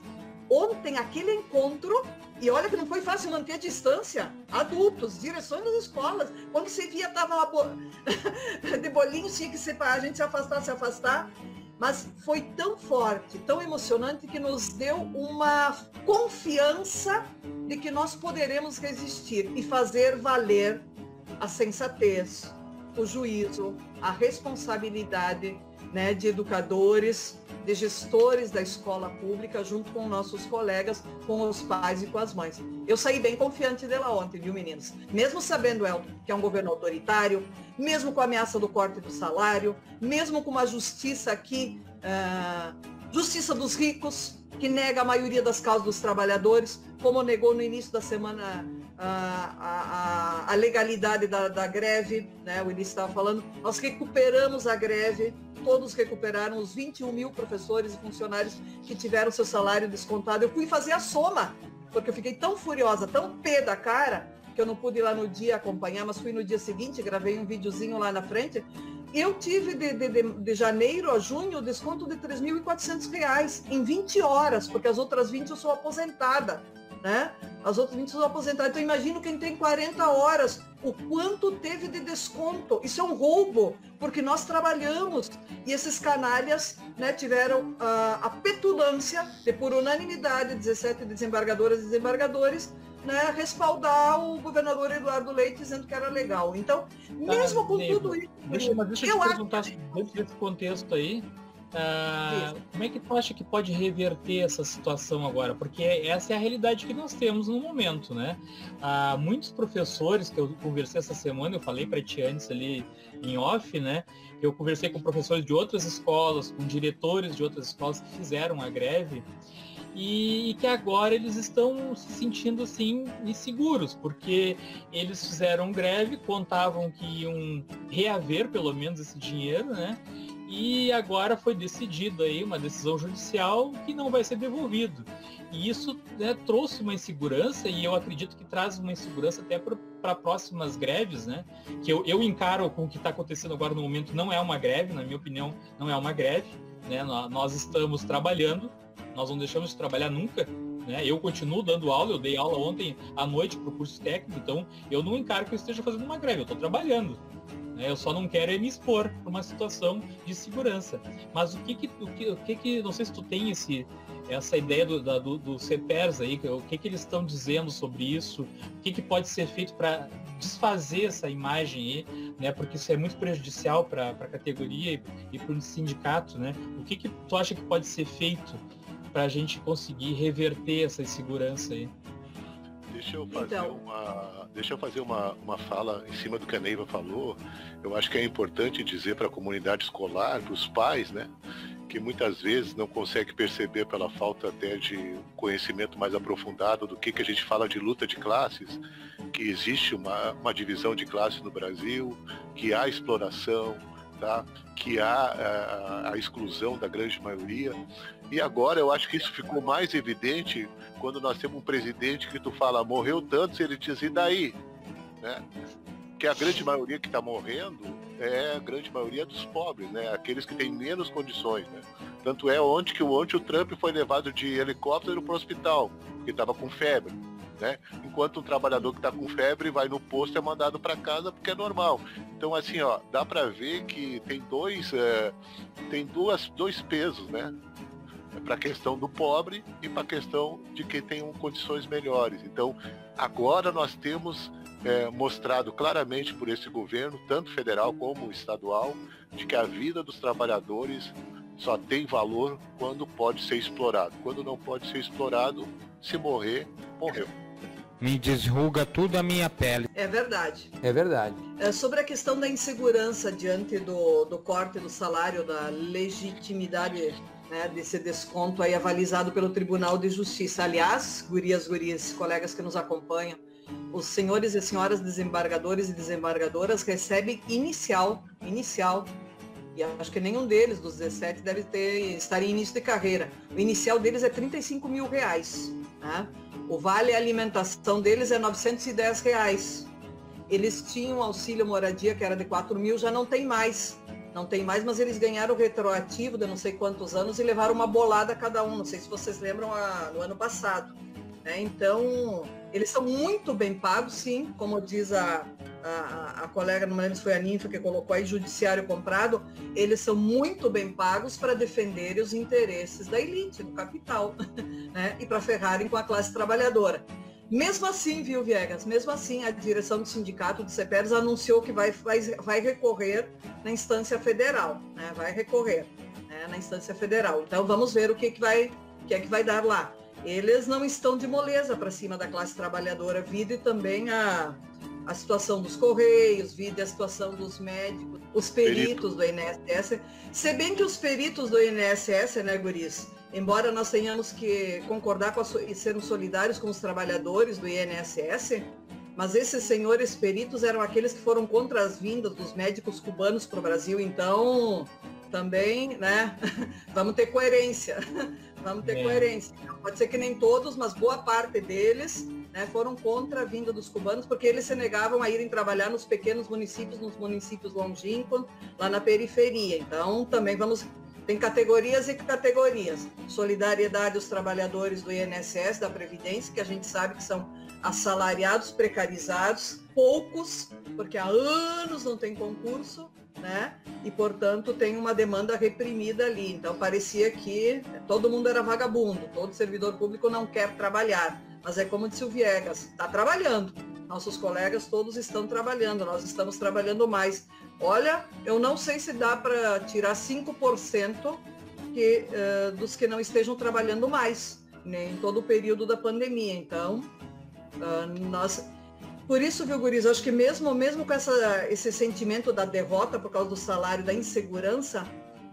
ontem, aquele encontro, e olha que não foi fácil manter a distância, adultos, direções das escolas, quando se via, estava bo... de bolinho, tinha que separar, a gente se afastar, se afastar, mas foi tão forte, tão emocionante, que nos deu uma confiança de que nós poderemos resistir e fazer valer a sensatez, o juízo, a responsabilidade, né, de educadores, de gestores da escola pública, junto com nossos colegas, com os pais e com as mães. Eu saí bem confiante dela ontem, viu, meninos? Mesmo sabendo, Elton, que é um governo autoritário, mesmo com a ameaça do corte do salário, mesmo com uma justiça aqui, uh, justiça dos ricos, que nega a maioria das causas dos trabalhadores, como negou no início da semana a, a, a legalidade da, da greve, né? O Ulisses estava falando, nós recuperamos a greve, todos recuperaram, os vinte e um mil professores e funcionários que tiveram seu salário descontado. Eu fui fazer a soma, porque eu fiquei tão furiosa, tão pé da cara, que eu não pude ir lá no dia acompanhar, mas fui no dia seguinte, gravei um videozinho lá na frente. Eu tive de, de, de, de janeiro a junho desconto de três mil e quatrocentos reais em vinte horas, porque as outras vinte eu sou aposentada, né? As outras vinte eu sou aposentada. Então, imagino quem tem quarenta horas, o quanto teve de desconto. Isso é um roubo, porque nós trabalhamos e esses canalhas, né, tiveram a, a petulância de, por unanimidade, dezessete desembargadoras e desembargadores, né, respaldar o governador Eduardo Leite dizendo que era legal. Então, mesmo ah, com Neiva, tudo isso... Deixa, mas deixa eu, eu te perguntar, acho... dentro desse contexto aí, ah, como é que tu acha que pode reverter essa situação agora? Porque essa é a realidade que nós temos no momento, né? Ah, muitos professores que eu conversei essa semana, eu falei para ti antes ali em off, né? Eu conversei com professores de outras escolas, com diretores de outras escolas que fizeram a greve, e que agora eles estão se sentindo assim inseguros, porque eles fizeram greve, contavam que iam reaver pelo menos esse dinheiro, né? E agora foi decidida aí uma decisão judicial que não vai ser devolvido. E isso, né, trouxe uma insegurança, e eu acredito que traz uma insegurança até para próximas greves, né? Que eu, eu encaro com o que está acontecendo agora no momento, não é uma greve, na minha opinião, não é uma greve, né? Nós estamos trabalhando, nós não deixamos de trabalhar nunca, né? Eu continuo dando aula, eu dei aula ontem à noite para o curso técnico, então eu não encaro que eu esteja fazendo uma greve, eu estou trabalhando. Eu só não quero é me expor para uma situação de segurança. Mas o que que, o que, o que, que não sei se tu tem esse, essa ideia do, da, do, do C P E R S aí, o que que eles estão dizendo sobre isso, o que que pode ser feito para desfazer essa imagem aí, né? Porque isso é muito prejudicial para a categoria e, e para o sindicato, né? O que que tu acha que pode ser feito para a gente conseguir reverter essa insegurança aí? Deixa eu fazer, então. uma, deixa eu fazer uma, uma fala em cima do que a Neiva falou. Eu acho que é importante dizer para a comunidade escolar, para os pais, né, que muitas vezes não consegue perceber pela falta até de conhecimento mais aprofundado do que, que a gente fala de luta de classes, que existe uma, uma divisão de classe no Brasil, que há exploração, tá? Que há a, a exclusão da grande maioria. E agora eu acho que isso ficou mais evidente quando nós temos um presidente que tu fala, morreu tantos, ele diz, e daí? Né? Que a grande maioria que está morrendo é a grande maioria dos pobres, né? Aqueles que têm menos condições. Né? Tanto é ontem que ontem o Trump foi levado de helicóptero para o hospital, porque estava com febre. Né? Enquanto um trabalhador que está com febre vai no posto e é mandado para casa porque é normal. Então assim, ó, dá para ver que tem dois, é, tem duas, dois pesos, né? Para a questão do pobre e para a questão de quem tem um, condições melhores. Então, agora nós temos é, mostrado claramente por esse governo, tanto federal como estadual, de que a vida dos trabalhadores só tem valor quando pode ser explorado. Quando não pode ser explorado, se morrer, morreu. Me desruga tudo a minha pele. É verdade. É verdade. É, sobre a questão da insegurança diante do, do corte do salário, da legitimidade... Né, desse desconto aí avalizado pelo Tribunal de Justiça. Aliás, gurias, gurias, colegas que nos acompanham, os senhores e senhoras desembargadores e desembargadoras recebem inicial, inicial, e acho que nenhum deles, dos dezessete, deve ter, estar em início de carreira. O inicial deles é trinta e cinco mil reais, né? O vale alimentação deles é novecentos e dez reais. Eles tinham auxílio moradia, que era de quatro mil, já não tem mais. Não tem mais, mas eles ganharam o retroativo de não sei quantos anos e levaram uma bolada cada um. Não sei se vocês lembram a, no ano passado. Né? Então, eles são muito bem pagos, sim. Como diz a, a, a colega, não me lembro se foi a Ninfa que colocou aí, judiciário comprado. Eles são muito bem pagos para defenderem os interesses da elite, do capital, né? E para ferrarem com a classe trabalhadora. Mesmo assim, viu, Viégas? Mesmo assim, a direção do sindicato do C P E R S anunciou que vai, vai, vai recorrer na instância federal, né? Vai recorrer, né? Na instância federal. Então, vamos ver o que, que, vai, que é que vai dar lá. Eles não estão de moleza para cima da classe trabalhadora, vide também a, a situação dos Correios, vide a situação dos médicos, os peritos Perito. do I N S S. Se bem que os peritos do I N S S, né, guris? Embora nós tenhamos que concordar com a, e sermos solidários com os trabalhadores do I N S S, mas esses senhores peritos eram aqueles que foram contra as vindas dos médicos cubanos para o Brasil, então também, né, vamos ter coerência, vamos ter é. coerência. Pode ser que nem todos, mas boa parte deles, né, foram contra a vinda dos cubanos, porque eles se negavam a irem trabalhar nos pequenos municípios, nos municípios longínquos, lá na periferia. Então também vamos... Tem categorias e categorias. Solidariedade aos trabalhadores do I N S S, da Previdência, que a gente sabe que são assalariados, precarizados, poucos, porque há anos não tem concurso, né? E, portanto, tem uma demanda reprimida ali. Então, parecia que todo mundo era vagabundo, todo servidor público não quer trabalhar. Mas é como disse o Viégas, está trabalhando. Nossos colegas todos estão trabalhando, nós estamos trabalhando mais. Olha, eu não sei se dá para tirar cinco por cento que, uh, dos que não estejam trabalhando mais, né, em todo o período da pandemia. Então, uh, nós... Por isso, viu, guris, acho que mesmo, mesmo com essa, esse sentimento da derrota por causa do salário, da insegurança,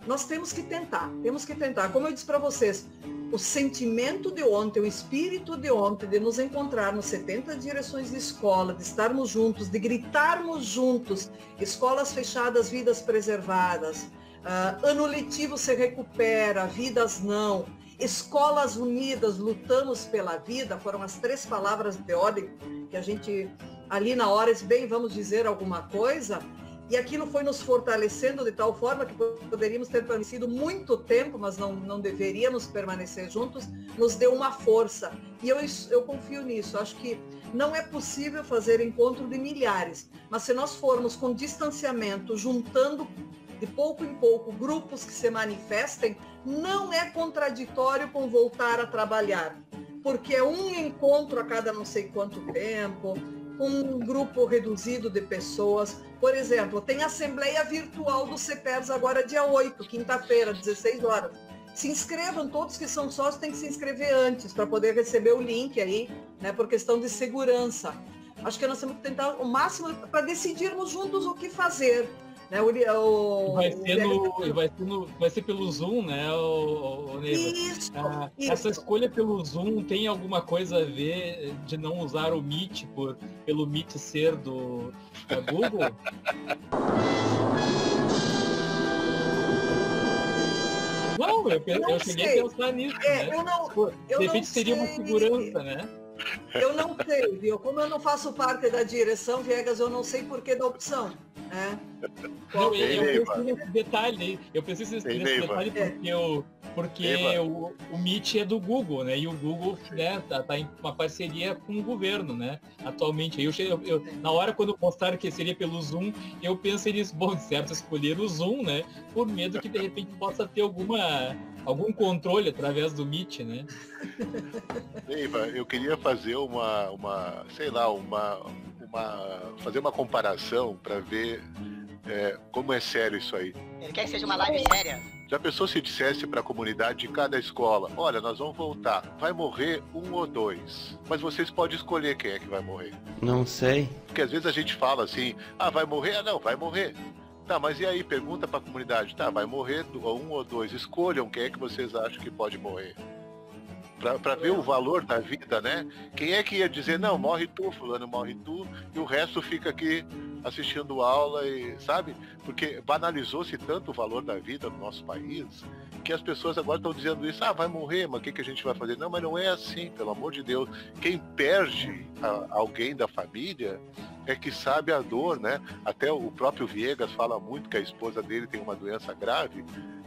nós temos que tentar, temos que tentar. Como eu disse para vocês, o sentimento de ontem, o espírito de ontem, de nos encontrarmos setenta direções de escola, de estarmos juntos, de gritarmos juntos, escolas fechadas, vidas preservadas, uh, ano letivo se recupera, vidas não, escolas unidas, lutamos pela vida, foram as três palavras de ordem que a gente ali na hora disse, bem, vamos dizer alguma coisa. E aquilo foi nos fortalecendo de tal forma que poderíamos ter permanecido muito tempo, mas não, não deveríamos permanecer juntos, nos deu uma força. E eu, eu confio nisso, acho que não é possível fazer encontro de milhares, mas se nós formos com distanciamento, juntando de pouco em pouco grupos que se manifestem, não é contraditório com voltar a trabalhar, porque é um encontro a cada não sei quanto tempo, com um grupo reduzido de pessoas. Por exemplo, tem a Assembleia Virtual do C P E R S agora dia oito, quinta-feira, dezesseis horas. Se inscrevam, todos que são sócios têm que se inscrever antes para poder receber o link aí, né, por questão de segurança. Acho que nós temos que tentar o máximo para decidirmos juntos o que fazer. Né, o, o, vai, ser no, vai, ser no, vai ser pelo Zoom, né, o, o Neiva? Isso, ah, isso. Essa escolha pelo Zoom tem alguma coisa a ver de não usar o Meet por, pelo Meet ser do da Google? Não, eu, eu, eu cheguei a pensar nisso, é, né? Eu não, eu de repente seria uma segurança, né? Eu não sei, viu? Como eu não faço parte da direção, Viégas, eu não sei porquê da opção. Né? Não, eu, eu pensei nesse detalhe, eu pensei nesse Ei, detalhe Neiva. porque, eu, porque o, o Meet é do Google, né? E o Google está né, tá em uma parceria com o governo, né? Atualmente. Eu, eu, eu, na hora quando postaram que seria pelo Zoom, eu pensei nisso, bom, certo, escolher o Zoom, né? Por medo que de repente possa ter alguma. Algum controle através do Meet, né? Neiva, eu queria fazer uma, uma sei lá, uma, uma, fazer uma comparação para ver é, como é sério isso aí. Ele quer que seja uma live séria. Já pensou se dissesse para a comunidade de cada escola, olha, nós vamos voltar, vai morrer um ou dois, mas vocês podem escolher quem é que vai morrer. Não sei. Porque às vezes a gente fala assim, ah, vai morrer? Ah, não, vai morrer. Tá, mas e aí? Pergunta para a comunidade. Tá, vai morrer um ou dois. Escolham quem é que vocês acham que pode morrer. Para ver o valor da vida, né? Quem é que ia dizer, não, morre tu, fulano, morre tu, e o resto fica aqui assistindo aula e, sabe? Porque banalizou-se tanto o valor da vida no nosso país, que as pessoas agora estão dizendo isso, ah, vai morrer, mas o que, que a gente vai fazer? Não, mas não é assim, pelo amor de Deus. Quem perde a, alguém da família é que sabe a dor, né? Até o próprio Viégas fala muito que a esposa dele tem uma doença grave.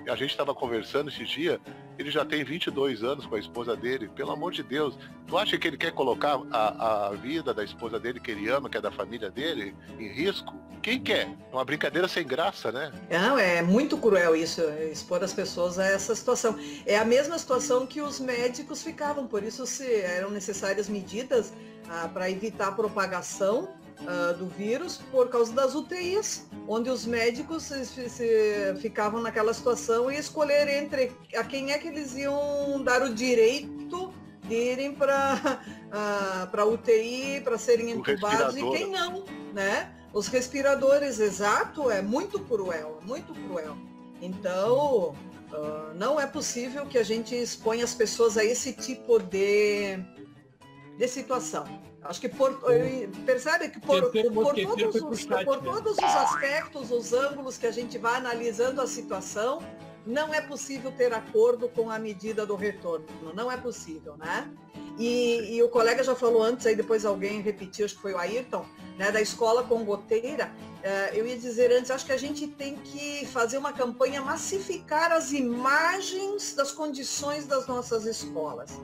A gente estava conversando esse dia, ele já tem vinte e dois anos com a esposa dele, pelo amor de Deus. Tu acha que ele quer colocar a, a vida da esposa dele, que ele ama, que é da família dele, em risco? Quem quer? É uma brincadeira sem graça, né? Não, é muito cruel isso, expor as pessoas a essa situação. É a mesma situação que os médicos ficavam, por isso se eram necessárias medidas ah, para evitar a propagação Uh, do vírus por causa das U T Is, onde os médicos se, se, ficavam naquela situação e escolher entre a quem é que eles iam dar o direito de irem para uh, a U T I, para serem entubados e quem não, né? Os respiradores, exato, é muito cruel, muito cruel. Então, uh, não é possível que a gente exponha as pessoas a esse tipo de, de situação. Acho que por, percebe que por, por, todos os, por todos os aspectos, os ângulos que a gente vai analisando a situação, não é possível ter acordo com a medida do retorno. Não é possível, né? E, e o colega já falou antes, aí depois alguém repetiu, acho que foi o Airton, né, da escola com goteira. Eu ia dizer antes, acho que a gente tem que fazer uma campanha, massificar as imagens das condições das nossas escolas.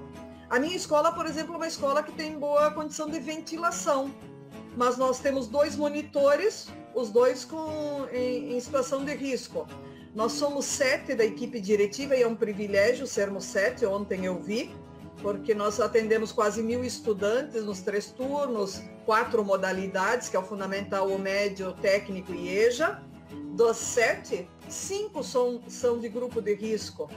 A minha escola, por exemplo, é uma escola que tem boa condição de ventilação, mas nós temos dois monitores, os dois com, em, em situação de risco. Nós somos sete da equipe diretiva e é um privilégio sermos sete, ontem eu vi, porque nós atendemos quase mil estudantes nos três turnos, quatro modalidades, que é o fundamental, o médio, o técnico e EJA. Dos sete, cinco são, são de grupo de risco.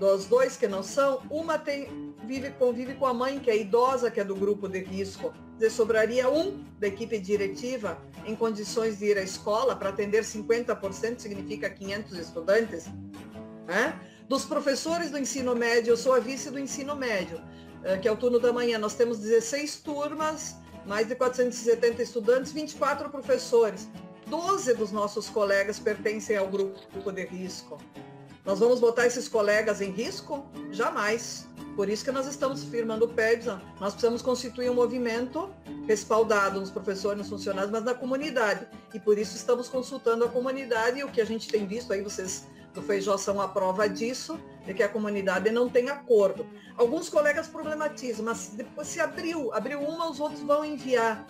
Dos dois que não são, uma tem, vive, convive com a mãe, que é idosa, que é do grupo de risco. Sobraria um da equipe diretiva em condições de ir à escola para atender cinquenta por cento, significa quinhentos estudantes. Né? Dos professores do ensino médio, eu sou a vice do ensino médio, que é o turno da manhã. Nós temos dezesseis turmas, mais de quatrocentos e setenta estudantes, vinte e quatro professores. doze dos nossos colegas pertencem ao grupo de risco. Nós vamos botar esses colegas em risco? Jamais. Por isso que nós estamos firmando o P E B S. Nós precisamos constituir um movimento respaldado nos professores, nos funcionários, mas na comunidade. E por isso estamos consultando a comunidade, e o que a gente tem visto aí, vocês do Feijó são a prova disso, de que a comunidade não tem acordo. Alguns colegas problematizam, mas depois se abriu, abriu uma, os outros vão enviar.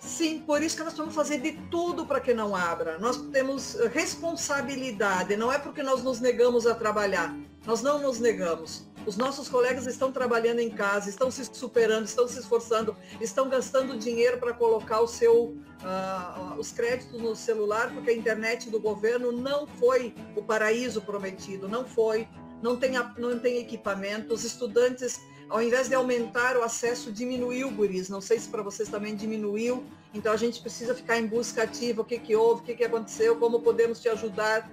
Sim, por isso que nós vamos fazer de tudo para que não abra. Nós temos responsabilidade, não é porque nós nos negamos a trabalhar. Nós não nos negamos. Os nossos colegas estão trabalhando em casa, estão se superando, estão se esforçando, estão gastando dinheiro para colocar o seu, uh, os créditos no celular, porque a internet do governo não foi o paraíso prometido, não foi, não tem, não tem equipamento. Os estudantes, ao invés de aumentar o acesso, diminuiu, guris. Não sei se para vocês também diminuiu. Então, a gente precisa ficar em busca ativa. O que, que houve, o que, que aconteceu, como podemos te ajudar.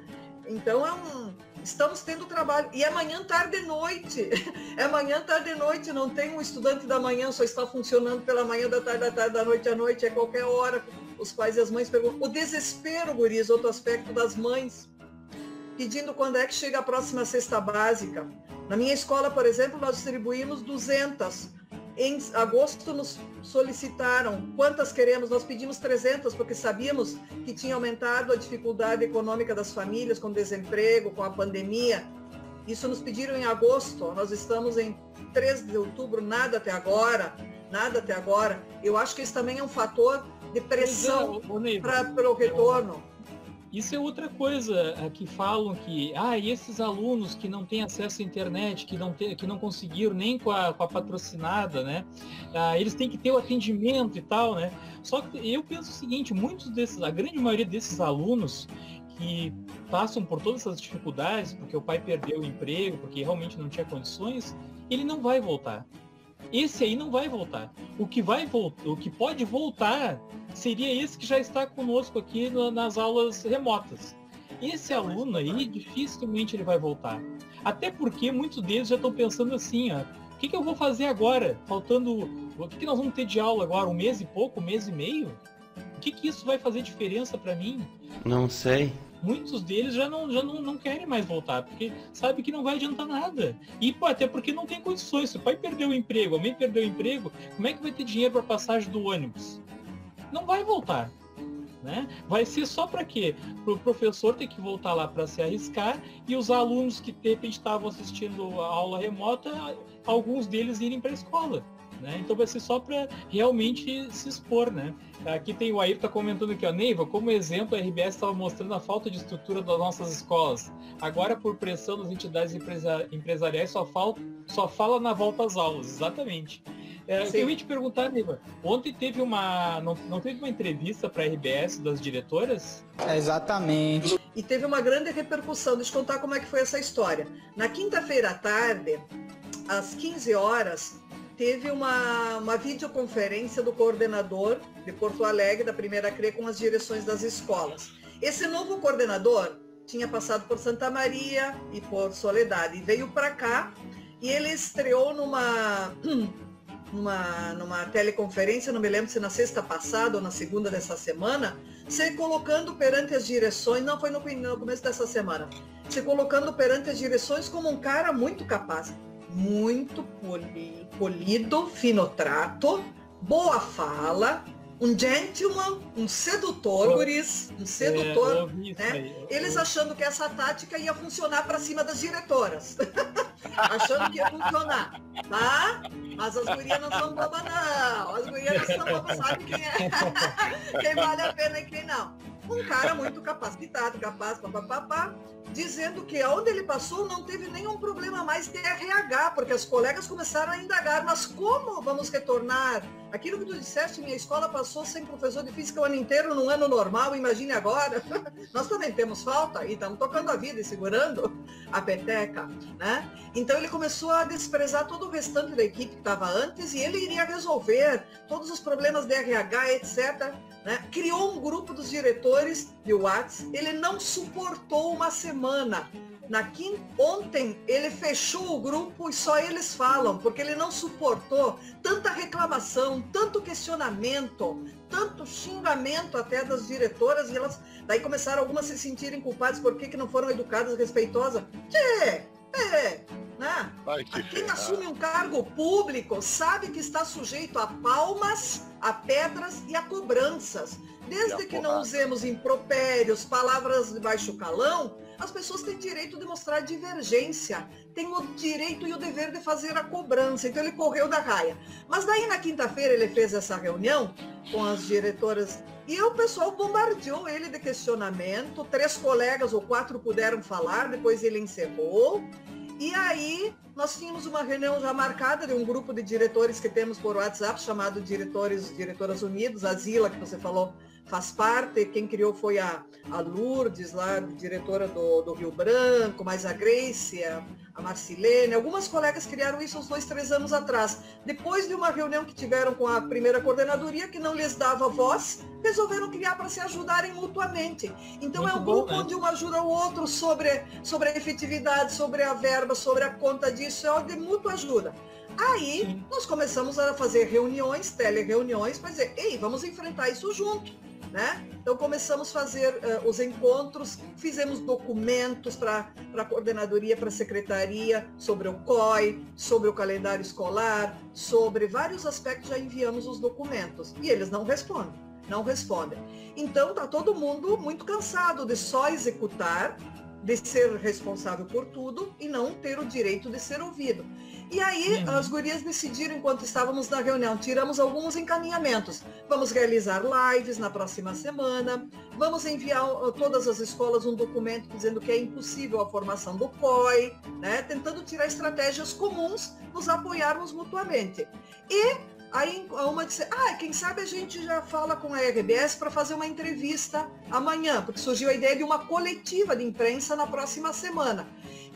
Então, é um... estamos tendo trabalho. E amanhã, tarde e noite. É amanhã, tarde e noite. Não tem um estudante da manhã, só está funcionando pela manhã, da tarde, da tarde, da noite à noite. É qualquer hora. Os pais e as mães perguntam. O desespero, guris, outro aspecto das mães, pedindo quando é que chega a próxima cesta básica. Na minha escola, por exemplo, nós distribuímos duzentas. Em agosto nos solicitaram quantas queremos, nós pedimos trezentas, porque sabíamos que tinha aumentado a dificuldade econômica das famílias com desemprego, com a pandemia. Isso nos pediram em agosto, nós estamos em três de outubro, nada até agora, nada até agora. Eu acho que isso também é um fator de pressão para o retorno. Isso é outra coisa que falam que, ah, e esses alunos que não têm acesso à internet, que não, te, que não conseguiram nem com a, com a patrocinada, né? Ah, eles têm que ter o atendimento e tal, né? Só que eu penso o seguinte, muitos desses, a grande maioria desses alunos que passam por todas essas dificuldades, porque o pai perdeu o emprego, porque realmente não tinha condições, ele não vai voltar. Esse aí não vai voltar. O que vai voltar, o que pode voltar seria esse que já está conosco aqui nas aulas remotas. Esse aluno aí, dificilmente ele vai voltar. Até porque muitos deles já estão pensando assim, ó, o que, que eu vou fazer agora? Faltando, o que, que nós vamos ter de aula agora? Um mês e pouco? Um mês e meio? O que, que isso vai fazer diferença para mim? Não sei. Muitos deles já, não, já não, não querem mais voltar, porque sabe que não vai adiantar nada. E pô, até porque não tem condições. Se o pai perdeu o emprego, a mãe perdeu o emprego, como é que vai ter dinheiro para a passagem do ônibus? Não vai voltar, né? Vai ser só para quê? Para o professor ter que voltar lá para se arriscar e os alunos que de repente estavam assistindo a aula remota, alguns deles irem para a escola, né? Então vai ser só para realmente se expor, né? Aqui tem o Airton comentando aqui, ó, Neiva, como exemplo, a R B S estava mostrando a falta de estrutura das nossas escolas. Agora, por pressão das entidades empresa empresariais, só fala, só fala na volta às aulas, exatamente. É, eu ia te perguntar, Neiva, ontem teve uma, não, não teve uma entrevista para a R B S das diretoras? É, exatamente. E teve uma grande repercussão, deixa eu contar como é que foi essa história. Na quinta-feira à tarde, às quinze horas, teve uma, uma videoconferência do coordenador de Porto Alegre, da primeira C R E, com as direções das escolas. Esse novo coordenador tinha passado por Santa Maria e por Soledade, e veio para cá, e ele estreou numa... Numa, numa teleconferência, não me lembro se na sexta passada ou na segunda dessa semana, se colocando perante as direções, não foi no, no começo dessa semana, se colocando perante as direções como um cara muito capaz, muito poli, polido, fino trato, boa fala, um gentleman, um sedutor, oh, guris, um sedutor, é, né? Aí, eles achando que essa tática ia funcionar para cima das diretoras. Achando que ia funcionar, tá? Mas as gurias não são bobas, não. As gurias não são bobas, sabe quem é? Quem vale a pena e quem não. Um cara muito capacitado, capaz, papapá, dizendo que onde ele passou não teve nenhum problema mais de R H, porque as colegas começaram a indagar, mas como vamos retornar? Aquilo que tu disseste, minha escola passou sem professor de física o ano inteiro, num ano normal, imagine agora. Nós também temos falta e estamos tocando a vida e segurando a peteca, né? Então ele começou a desprezar todo o restante da equipe que estava antes e ele iria resolver todos os problemas de R H, etcétera, né? Criou um grupo dos diretores de WhatsApp, ele não suportou uma semana. Na quinta, ontem ele fechou o grupo e só eles falam, porque ele não suportou tanta reclamação, tanto questionamento, tanto xingamento até das diretoras, e elas daí começaram algumas a se sentirem culpadas por que, que não foram educadas respeitosas. Que? Berê, né? Ai, que quem ferrado. Assume um cargo público sabe que está sujeito a palmas, a pedras e a cobranças. Desde e que não usemos impropérios, palavras de baixo calão, as pessoas têm direito de mostrar divergência, têm o direito e o dever de fazer a cobrança. Então ele correu da raia. Mas daí na quinta-feira ele fez essa reunião com as diretoras e o pessoal bombardeou ele de questionamento. Três colegas ou quatro puderam falar, depois ele encerrou. E aí nós tínhamos uma reunião já marcada de um grupo de diretores que temos por WhatsApp, chamado Diretores, Diretoras Unidos, a Zila, que você falou, faz parte, quem criou foi a, a Lourdes, lá, diretora do, do Rio Branco, mais a Grace, a, a Marcilene, algumas colegas criaram isso uns dois, três anos atrás. Depois de uma reunião que tiveram com a primeira coordenadoria, que não lhes dava voz, resolveram criar para se ajudarem mutuamente. Então muito é um bom, grupo, né? Onde um ajuda o outro sobre, sobre a efetividade, sobre a verba, sobre a conta disso, é de mútua ajuda. Aí, sim, nós começamos a fazer reuniões, telereuniões, para dizer, ei, vamos enfrentar isso junto. Né? Então começamos a fazer uh, os encontros, fizemos documentos para a coordenadoria, para a secretaria, sobre o C O I, sobre o calendário escolar, sobre vários aspectos, já enviamos os documentos. E eles não respondem, não respondem. Então está todo mundo muito cansado de só executar, de ser responsável por tudo e não ter o direito de ser ouvido. E aí, uhum, as gurias decidiram, enquanto estávamos na reunião, tiramos alguns encaminhamentos. Vamos realizar lives na próxima semana, vamos enviar a todas as escolas um documento dizendo que é impossível a formação do C O I, né? Tentando tirar estratégias comuns, nos apoiarmos mutuamente. E aí uma disse, ah, quem sabe a gente já fala com a R B S para fazer uma entrevista amanhã, porque surgiu a ideia de uma coletiva de imprensa na próxima semana.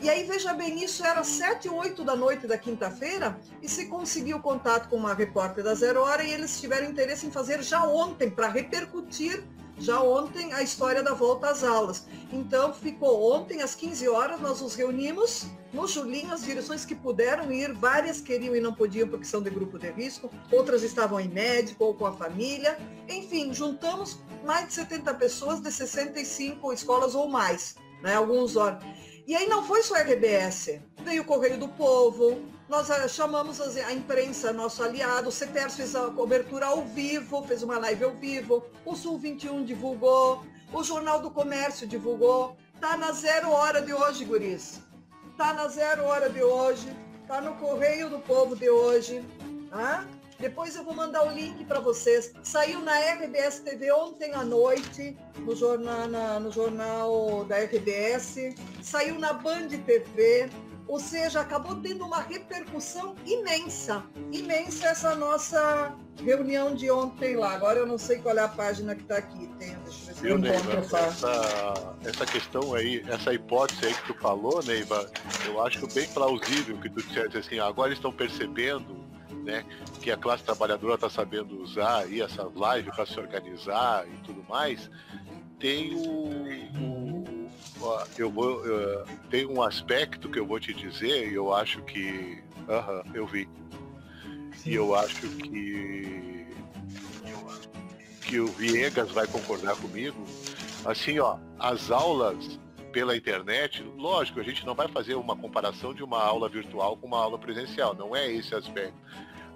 E aí, veja bem, isso era sete, oito da noite da quinta-feira e se conseguiu contato com uma repórter da Zero Hora e eles tiveram interesse em fazer já ontem, para repercutir já ontem a história da volta às aulas. Então, ficou ontem, às quinze horas, nós nos reunimos no Julinho, as direções que puderam ir, várias queriam e não podiam porque são de grupo de risco, outras estavam em médico ou com a família. Enfim, juntamos mais de setenta pessoas de sessenta e cinco escolas ou mais, né, alguns horas. E aí não foi só a R B S, veio o Correio do Povo, nós chamamos a imprensa, nosso aliado, o C P E R S fez a cobertura ao vivo, fez uma live ao vivo, o Sul vinte e um divulgou, o Jornal do Comércio divulgou, tá na Zero Hora de hoje, guris, tá na Zero Hora de hoje, tá no Correio do Povo de hoje, tá? Depois eu vou mandar o link para vocês. Saiu na R B S T V ontem à noite, no jornal, na, no jornal da R B S. Saiu na Band T V. Ou seja, acabou tendo uma repercussão imensa. Imensa essa nossa reunião de ontem lá. Agora eu não sei qual é a página que está aqui. Tem, deixa eu ver. Meu Neiva, essa, essa questão aí, essa hipótese aí que tu falou, Neiva, eu acho bem plausível que tu dissesse assim, agora estão percebendo, né, que a classe trabalhadora está sabendo usar aí essas lives para se organizar e tudo mais. Tem o, o eu vou eu, tem um aspecto que eu vou te dizer e eu acho que uh-huh, eu vi. Sim. E eu acho que que o Viégas vai concordar comigo. Assim, ó, as aulas pela internet, lógico, a gente não vai fazer uma comparação de uma aula virtual com uma aula presencial, não é esse aspecto.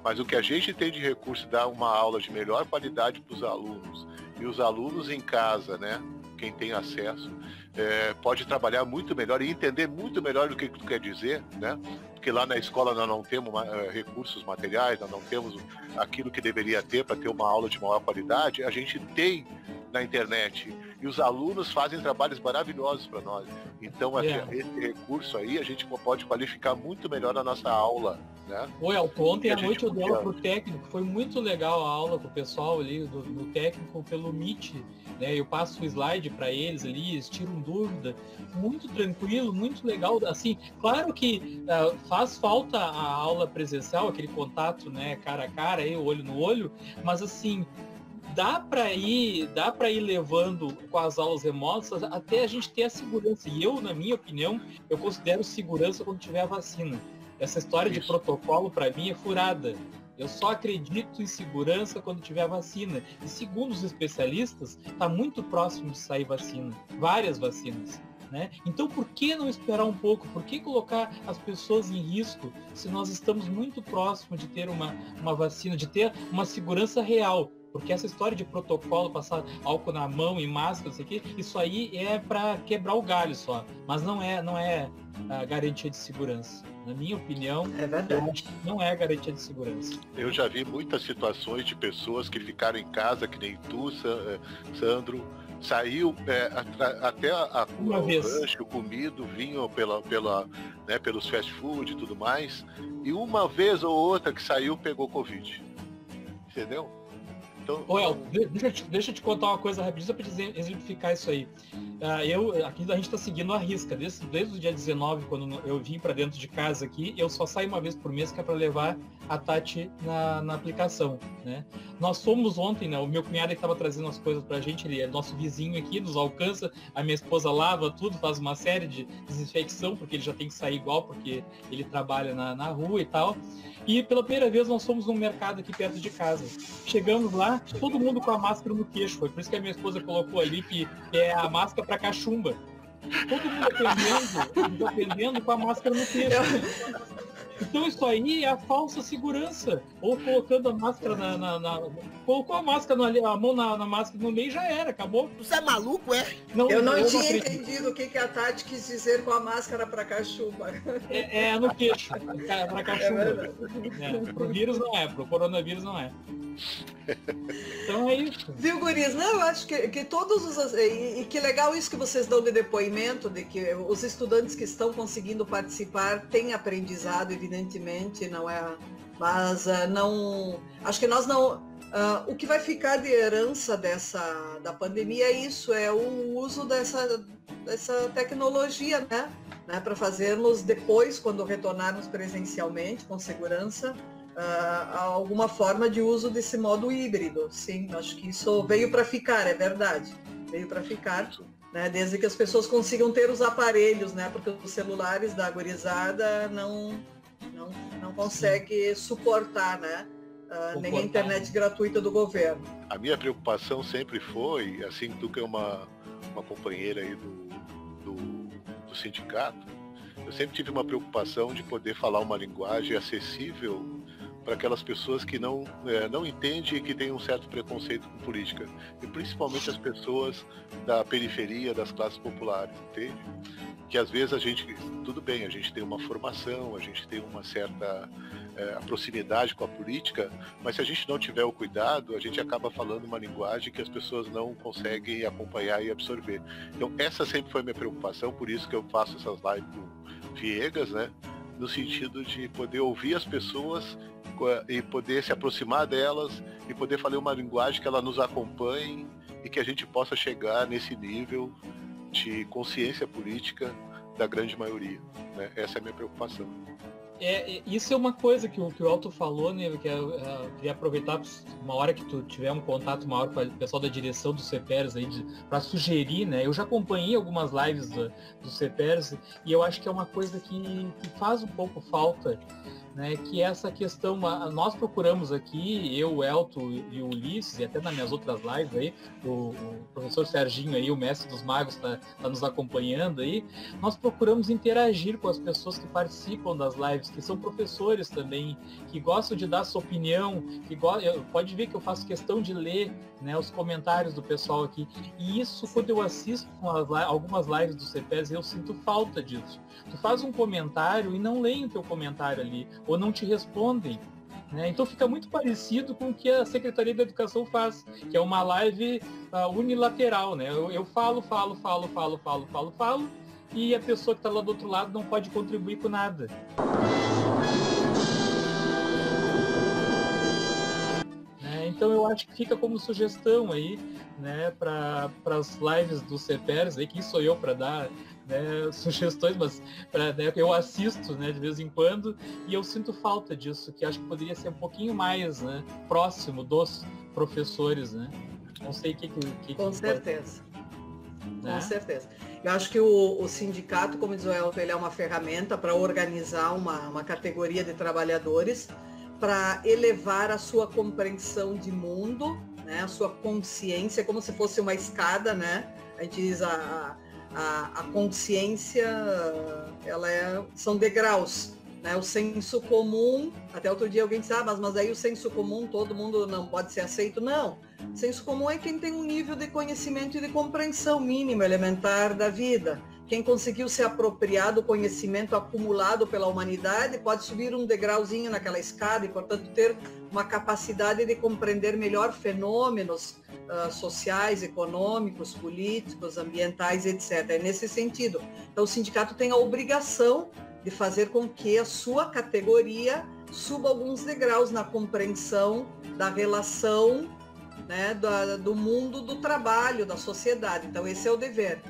Mas o que a gente tem de recurso é dar uma aula de melhor qualidade para os alunos. E os alunos em casa, né, quem tem acesso, é, pode trabalhar muito melhor e entender muito melhor do que tu quer dizer, né? Porque lá na escola nós não temos recursos materiais, nós não temos aquilo que deveria ter para ter uma aula de maior qualidade, a gente tem na internet. E os alunos fazem trabalhos maravilhosos para nós. Então, yeah, esse recurso aí, a gente pode qualificar muito melhor a nossa aula, né? O Elton, ontem à noite eu dei aula para o técnico. Foi muito legal a aula com o pessoal ali, do, do técnico, pelo Meet, né? Eu passo o slide para eles ali, eles tiram dúvida. Muito tranquilo, muito legal. Assim, claro que uh, faz falta a aula presencial, aquele contato, né, cara a cara, aí, olho no olho. Mas, assim, dá para ir, dá para ir levando com as aulas remotas até a gente ter a segurança. E eu, na minha opinião, eu considero segurança quando tiver a vacina. Essa história de protocolo, para mim, é furada. Eu só acredito em segurança quando tiver a vacina. E segundo os especialistas, está muito próximo de sair vacina. Várias vacinas. né? Então, por que não esperar um pouco? Por que colocar as pessoas em risco se nós estamos muito próximos de ter uma, uma vacina, de ter uma segurança real? Porque essa história de protocolo, passar álcool na mão e máscara, isso aqui, isso aí é para quebrar o galho só. Mas não é, não é a garantia de segurança. Na minha opinião, é verdade. Não é a garantia de segurança. Eu já vi muitas situações de pessoas que ficaram em casa, que nem tu, Sandro, saiu é, até a, a, o rancho, comido, vinho pela, pela, né, pelos fast food e tudo mais, e uma vez ou outra que saiu, pegou Covid. Entendeu? Então, Ô, El, deixa, eu te, deixa eu te contar uma coisa rapidinho, só para exemplificar isso aí. Uh, eu, aqui a gente está seguindo a risca. Desde, desde o dia dezenove, quando eu vim para dentro de casa aqui, eu só saio uma vez por mês, que é para levar a Tati na, na aplicação. Né? Nós fomos ontem, né, o meu cunhado que estava trazendo as coisas para a gente, ele é nosso vizinho aqui, nos alcança, a minha esposa lava tudo, faz uma série de desinfecção, porque ele já tem que sair igual, porque ele trabalha na, na rua e tal. E pela primeira vez nós fomos num mercado aqui perto de casa. Chegamos lá, todo mundo com a máscara no queixo. Foi por isso que a minha esposa colocou ali que é a máscara para cachumba. Todo mundo aprendendo, aprendendo com a máscara no queixo. Então isso aí é a falsa segurança. Ou colocando a máscara na... na, na colocou a máscara no, a mão na, na máscara no meio e já era, acabou. Você é maluco, é? Não, eu não eu tinha não entendido o que, que a Tati quis dizer com a máscara para cachumba. É, é, no queixo, para cachumba. É é, pro vírus não é, pro coronavírus não é. Então é isso. Viu, guris? Não, eu acho que, que todos os... E, e que legal isso que vocês dão de depoimento, de que os estudantes que estão conseguindo participar têm aprendizado, evidentemente, não é... Mas uh, não... Acho que nós não... Uh, o que vai ficar de herança dessa, da pandemia é isso, é o uso dessa, dessa tecnologia, né? né? Para fazermos depois, quando retornarmos presencialmente, com segurança, Uh, alguma forma de uso desse modo híbrido. Sim, acho que isso veio para ficar, é verdade. Veio para ficar, né? Desde que as pessoas consigam ter os aparelhos, né? Porque os celulares da gurizada não, não, não conseguem suportar, né? Uh, nem a internet gratuita do governo. A minha preocupação sempre foi, assim, tu que é uma, uma companheira aí do, do, do sindicato, eu sempre tive uma preocupação de poder falar uma linguagem acessível para aquelas pessoas que não, é, não entendem e que têm um certo preconceito com política. E principalmente as pessoas da periferia, das classes populares, entende? Que às vezes a gente, tudo bem, a gente tem uma formação, a gente tem uma certa é, proximidade com a política, mas se a gente não tiver o cuidado, a gente acaba falando uma linguagem que as pessoas não conseguem acompanhar e absorver. Então essa sempre foi minha preocupação, por isso que eu faço essas lives do Viegas, né? No sentido de poder ouvir as pessoas e poder se aproximar delas e poder falar uma linguagem que ela nos acompanhe e que a gente possa chegar nesse nível de consciência política da grande maioria, né? Essa é a minha preocupação. É, isso é uma coisa que o, que o Elton falou, né? Que eu, eu queria aproveitar uma hora que tu tiver um contato maior com o pessoal da direção do C P E R S aí para sugerir, né? Eu já acompanhei algumas lives do, do C P E R S e eu acho que é uma coisa que, que faz um pouco falta, né? Que essa questão, nós procuramos aqui, eu, o Elton e o Ulisses, e até nas minhas outras lives aí, o, o professor Serginho aí, o mestre dos magos, está tá nos acompanhando aí, nós procuramos interagir com as pessoas que participam das lives, que são professores também, que gostam de dar sua opinião, que go... pode ver que eu faço questão de ler, né, os comentários do pessoal aqui, e isso, quando eu assisto algumas lives do C P E S, eu sinto falta disso. Tu faz um comentário e não leem o teu comentário ali, ou não te respondem, né? Então fica muito parecido com o que a Secretaria da Educação faz, que é uma live uh, unilateral, né? Eu, eu falo, falo, falo, falo, falo, falo, falo, e a pessoa que está lá do outro lado não pode contribuir com nada. Né? Então eu acho que fica como sugestão aí, né, para as lives do C P E R S, aí, quem sou eu para dar... Né, sugestões, mas pra, né, eu assisto, né, de vez em quando, e eu sinto falta disso, que acho que poderia ser um pouquinho mais, né, próximo dos professores, né? Não sei o que... que Com que certeza. Pode... Né? Com certeza. Eu acho que o, o sindicato, como diz o Elton, ele é uma ferramenta para organizar uma, uma categoria de trabalhadores, para elevar a sua compreensão de mundo, né, a sua consciência, como se fosse uma escada, né? A gente diz a... a a, a consciência, ela é, são degraus, né? O senso comum, até outro dia alguém disse, ah, mas, mas aí o senso comum, todo mundo não pode ser aceito. Não, o senso comum é quem tem um nível de conhecimento e de compreensão mínimo, elementar da vida. Quem conseguiu se apropriar do conhecimento acumulado pela humanidade pode subir um degrauzinho naquela escada e, portanto, ter uma capacidade de compreender melhor fenômenos uh, sociais, econômicos, políticos, ambientais, etcétera. É nesse sentido. Então, o sindicato tem a obrigação de fazer com que a sua categoria suba alguns degraus na compreensão da relação, né, do, do mundo do trabalho, da sociedade. Então, esse é o dever.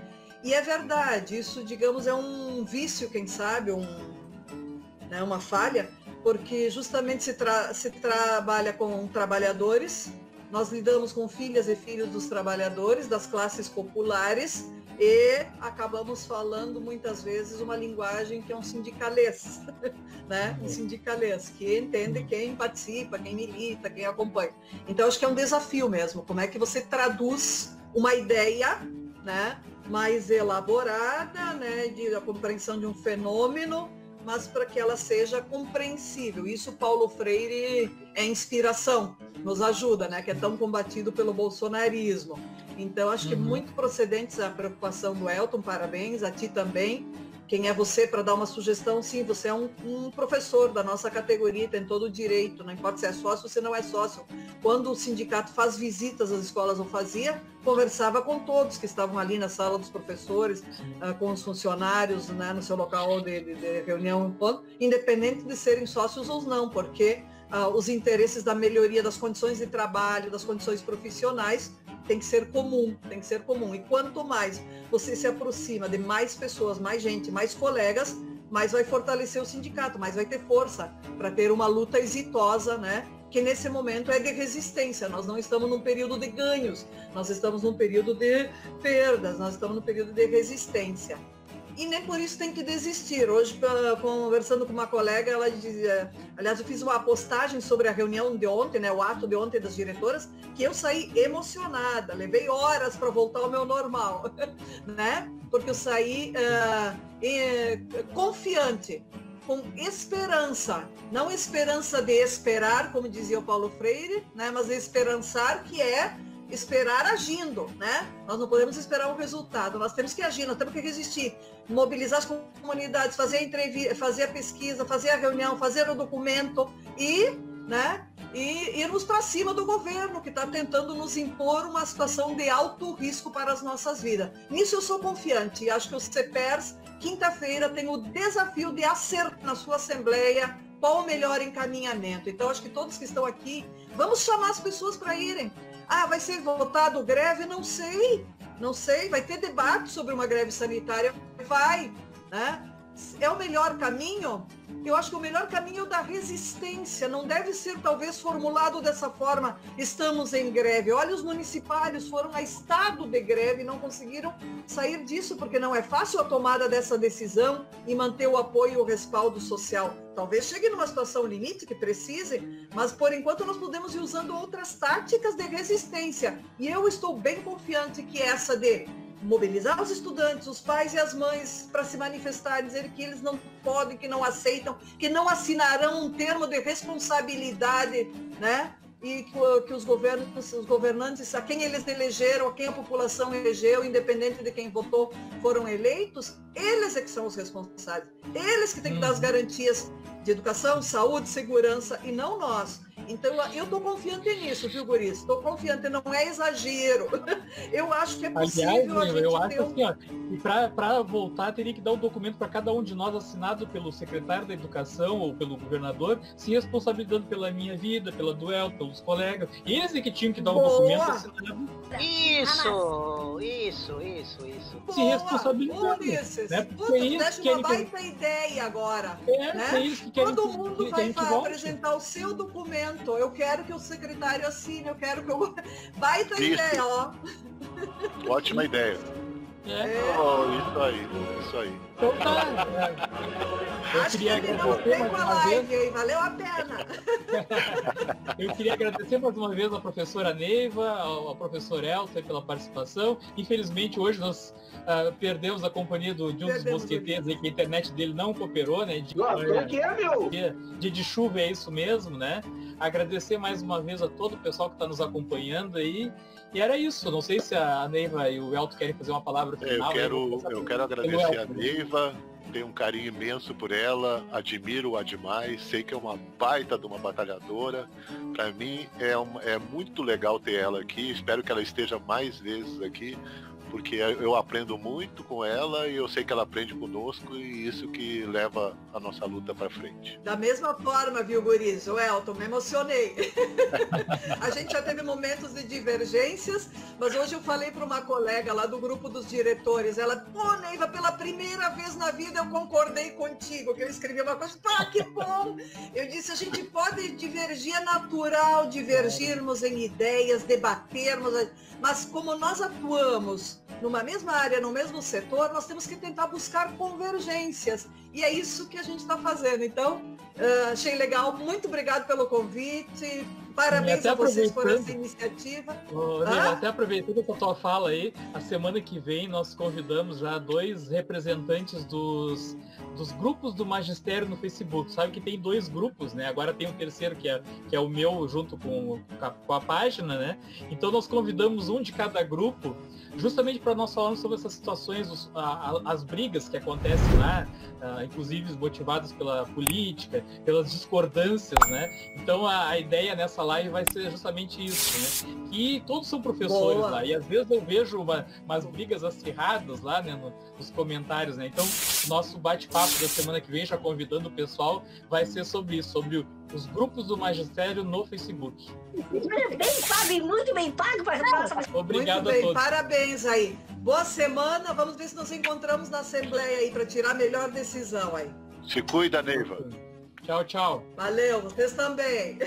E é verdade, isso, digamos, é um vício, quem sabe, um, né, uma falha, porque justamente se, tra se trabalha com trabalhadores, nós lidamos com filhas e filhos dos trabalhadores, das classes populares, e acabamos falando muitas vezes uma linguagem que é um sindicalês, né? Um sindicalês que entende quem participa, quem milita, quem acompanha. Então, acho que é um desafio mesmo, como é que você traduz uma ideia, né, mais elaborada, né, de a compreensão de um fenômeno, mas para que ela seja compreensível. Isso Paulo Freire é inspiração, nos ajuda, né, que é tão combatido pelo bolsonarismo. Então, acho que muito procedente a preocupação do Elton, parabéns, a ti também. Quem é você para dar uma sugestão? Sim, você é um, um professor da nossa categoria, tem todo o direito, não importa se é sócio ou se não é sócio. Quando o sindicato faz visitas às escolas ou fazia, conversava com todos que estavam ali na sala dos professores, uh, com os funcionários, né, no seu local de, de, de reunião, independente de serem sócios ou não, porque uh, os interesses da melhoria das condições de trabalho, das condições profissionais, tem que ser comum, tem que ser comum. E quanto mais você se aproxima de mais pessoas, mais gente, mais colegas, mais vai fortalecer o sindicato, mais vai ter força para ter uma luta exitosa, né? Que nesse momento é de resistência. Nós não estamos num período de ganhos, nós estamos num período de perdas, nós estamos num período de resistência. E nem por isso tem que desistir. Hoje, conversando com uma colega, ela dizia... Aliás, eu fiz uma postagem sobre a reunião de ontem, né, o ato de ontem das diretoras, que eu saí emocionada, levei horas para voltar ao meu normal, né? Porque eu saí uh, eh, confiante, com esperança. Não esperança de esperar, como dizia o Paulo Freire, né, mas de esperançar, que é... esperar agindo, né? Nós não podemos esperar um resultado, nós temos que agir, nós temos que resistir, mobilizar as comunidades, fazer a entrevista, fazer a pesquisa, fazer a reunião, fazer o documento e, né, e irmos para cima do governo que está tentando nos impor uma situação de alto risco para as nossas vidas. Nisso eu sou confiante e acho que o C P E R S, quinta-feira, tem o desafio de acertar na sua assembleia qual o melhor encaminhamento. Então, acho que todos que estão aqui, vamos chamar as pessoas para irem. Ah, vai ser votado greve? Não sei, não sei. Vai ter debate sobre uma greve sanitária? Vai, né? É o melhor caminho? Eu acho que o melhor caminho é o da resistência. Não deve ser, talvez, formulado dessa forma. Estamos em greve. Olha, os municipários foram a estado de greve e não conseguiram sair disso, porque não é fácil a tomada dessa decisão e manter o apoio e o respaldo social. Talvez chegue numa situação limite que precise, mas, por enquanto, nós podemos ir usando outras táticas de resistência. E eu estou bem confiante que essa de... mobilizar os estudantes, os pais e as mães para se manifestarem, dizer que eles não podem, que não aceitam, que não assinarão um termo de responsabilidade, né? E que, que os, governos, os governantes, a quem eles elegeram, a quem a população elegeu, independente de quem votou, foram eleitos, eles é que são os responsáveis. Eles que têm que dar as garantias de educação, saúde, segurança, e não nós. Então, eu estou confiante nisso, viu, guris? Estou confiante, não é exagero. Eu acho que é possível. Aliás, a gente eu acho um... assim, ó, e para voltar, teria que dar um documento para cada um de nós, assinado pelo secretário da Educação ou pelo governador, se responsabilizando pela minha vida, pela duel, pelos colegas. Eles é que tinham que dar um boa. documento assinado. Isso, isso, isso, isso. Boa, se responsabilizando. Né? Puta, é deixa que uma baita que... ideia agora. É, né? É isso que querem, todo mundo que, vai que apresentar volte. o seu documento. Eu quero que o secretário assine, eu quero que eu... Baita ideia, ó. Ótima ideia. É. Oh, isso aí, isso aí. Então tá. Eu Acho queria que agradecer mais uma live, vez. Hein? Valeu a pena. Eu queria agradecer mais uma vez à professora Neiva, ao professor Elton pela participação. Infelizmente hoje nós uh, perdemos a companhia do, de um perdemos dos mosqueteiros, que a internet dele não cooperou, né? De, Nossa, uh, que é, meu? De, de chuva é isso mesmo, né? Agradecer mais uma vez a todo o pessoal que está nos acompanhando aí. E era isso. Não sei se a Neiva e o Elton querem fazer uma palavra final. Eu quero, eu eu quero agradecer a Neiva, tenho um carinho imenso por ela, admiro-a demais, sei que é uma baita de uma batalhadora. Para mim é, um, é muito legal ter ela aqui, espero que ela esteja mais vezes aqui, porque eu aprendo muito com ela e eu sei que ela aprende conosco, e isso que leva a nossa luta para frente. Da mesma forma, viu, guris? O Elton, me emocionei. A gente já teve momentos de divergências, mas hoje eu falei para uma colega lá do grupo dos diretores, ela, pô, Neiva, pela primeira vez na vida eu concordei contigo, que eu escrevi uma coisa, pá, que bom! Eu disse, a gente pode divergir, é natural divergirmos em ideias, debatermos, mas como nós atuamos numa mesma área, no mesmo setor, nós temos que tentar buscar convergências. E é isso que a gente está fazendo. Então, uh, achei legal. Muito obrigado pelo convite. Parabéns a vocês por essa iniciativa. Oh, ah? Até aproveitando essa tua fala aí, a semana que vem nós convidamos já dois representantes dos, dos grupos do magistério no Facebook. Sabe que tem dois grupos, né? Agora tem o terceiro, que é, que é o meu, junto com, com, a, com a página, né? Então nós convidamos um de cada grupo, justamente para nós falarmos sobre essas situações, os, a, a, as brigas que acontecem lá, a, inclusive motivadas pela política, pelas discordâncias, né? Então a, a ideia nessa live vai ser justamente isso, né? Que todos são professores Boa. lá, e às vezes eu vejo uma, umas brigas acirradas lá, né, no, nos comentários, né? Então nosso bate-papo da semana que vem, já convidando o pessoal, vai ser sobre isso, sobre o, os grupos do magistério no Facebook. Bem pago e muito bem pago para Obrigado bem, a todos. Parabéns aí. Boa semana, vamos ver se nos encontramos na Assembleia aí para tirar a melhor decisão aí. Se cuida, Neiva. Tchau, tchau. Valeu, vocês também.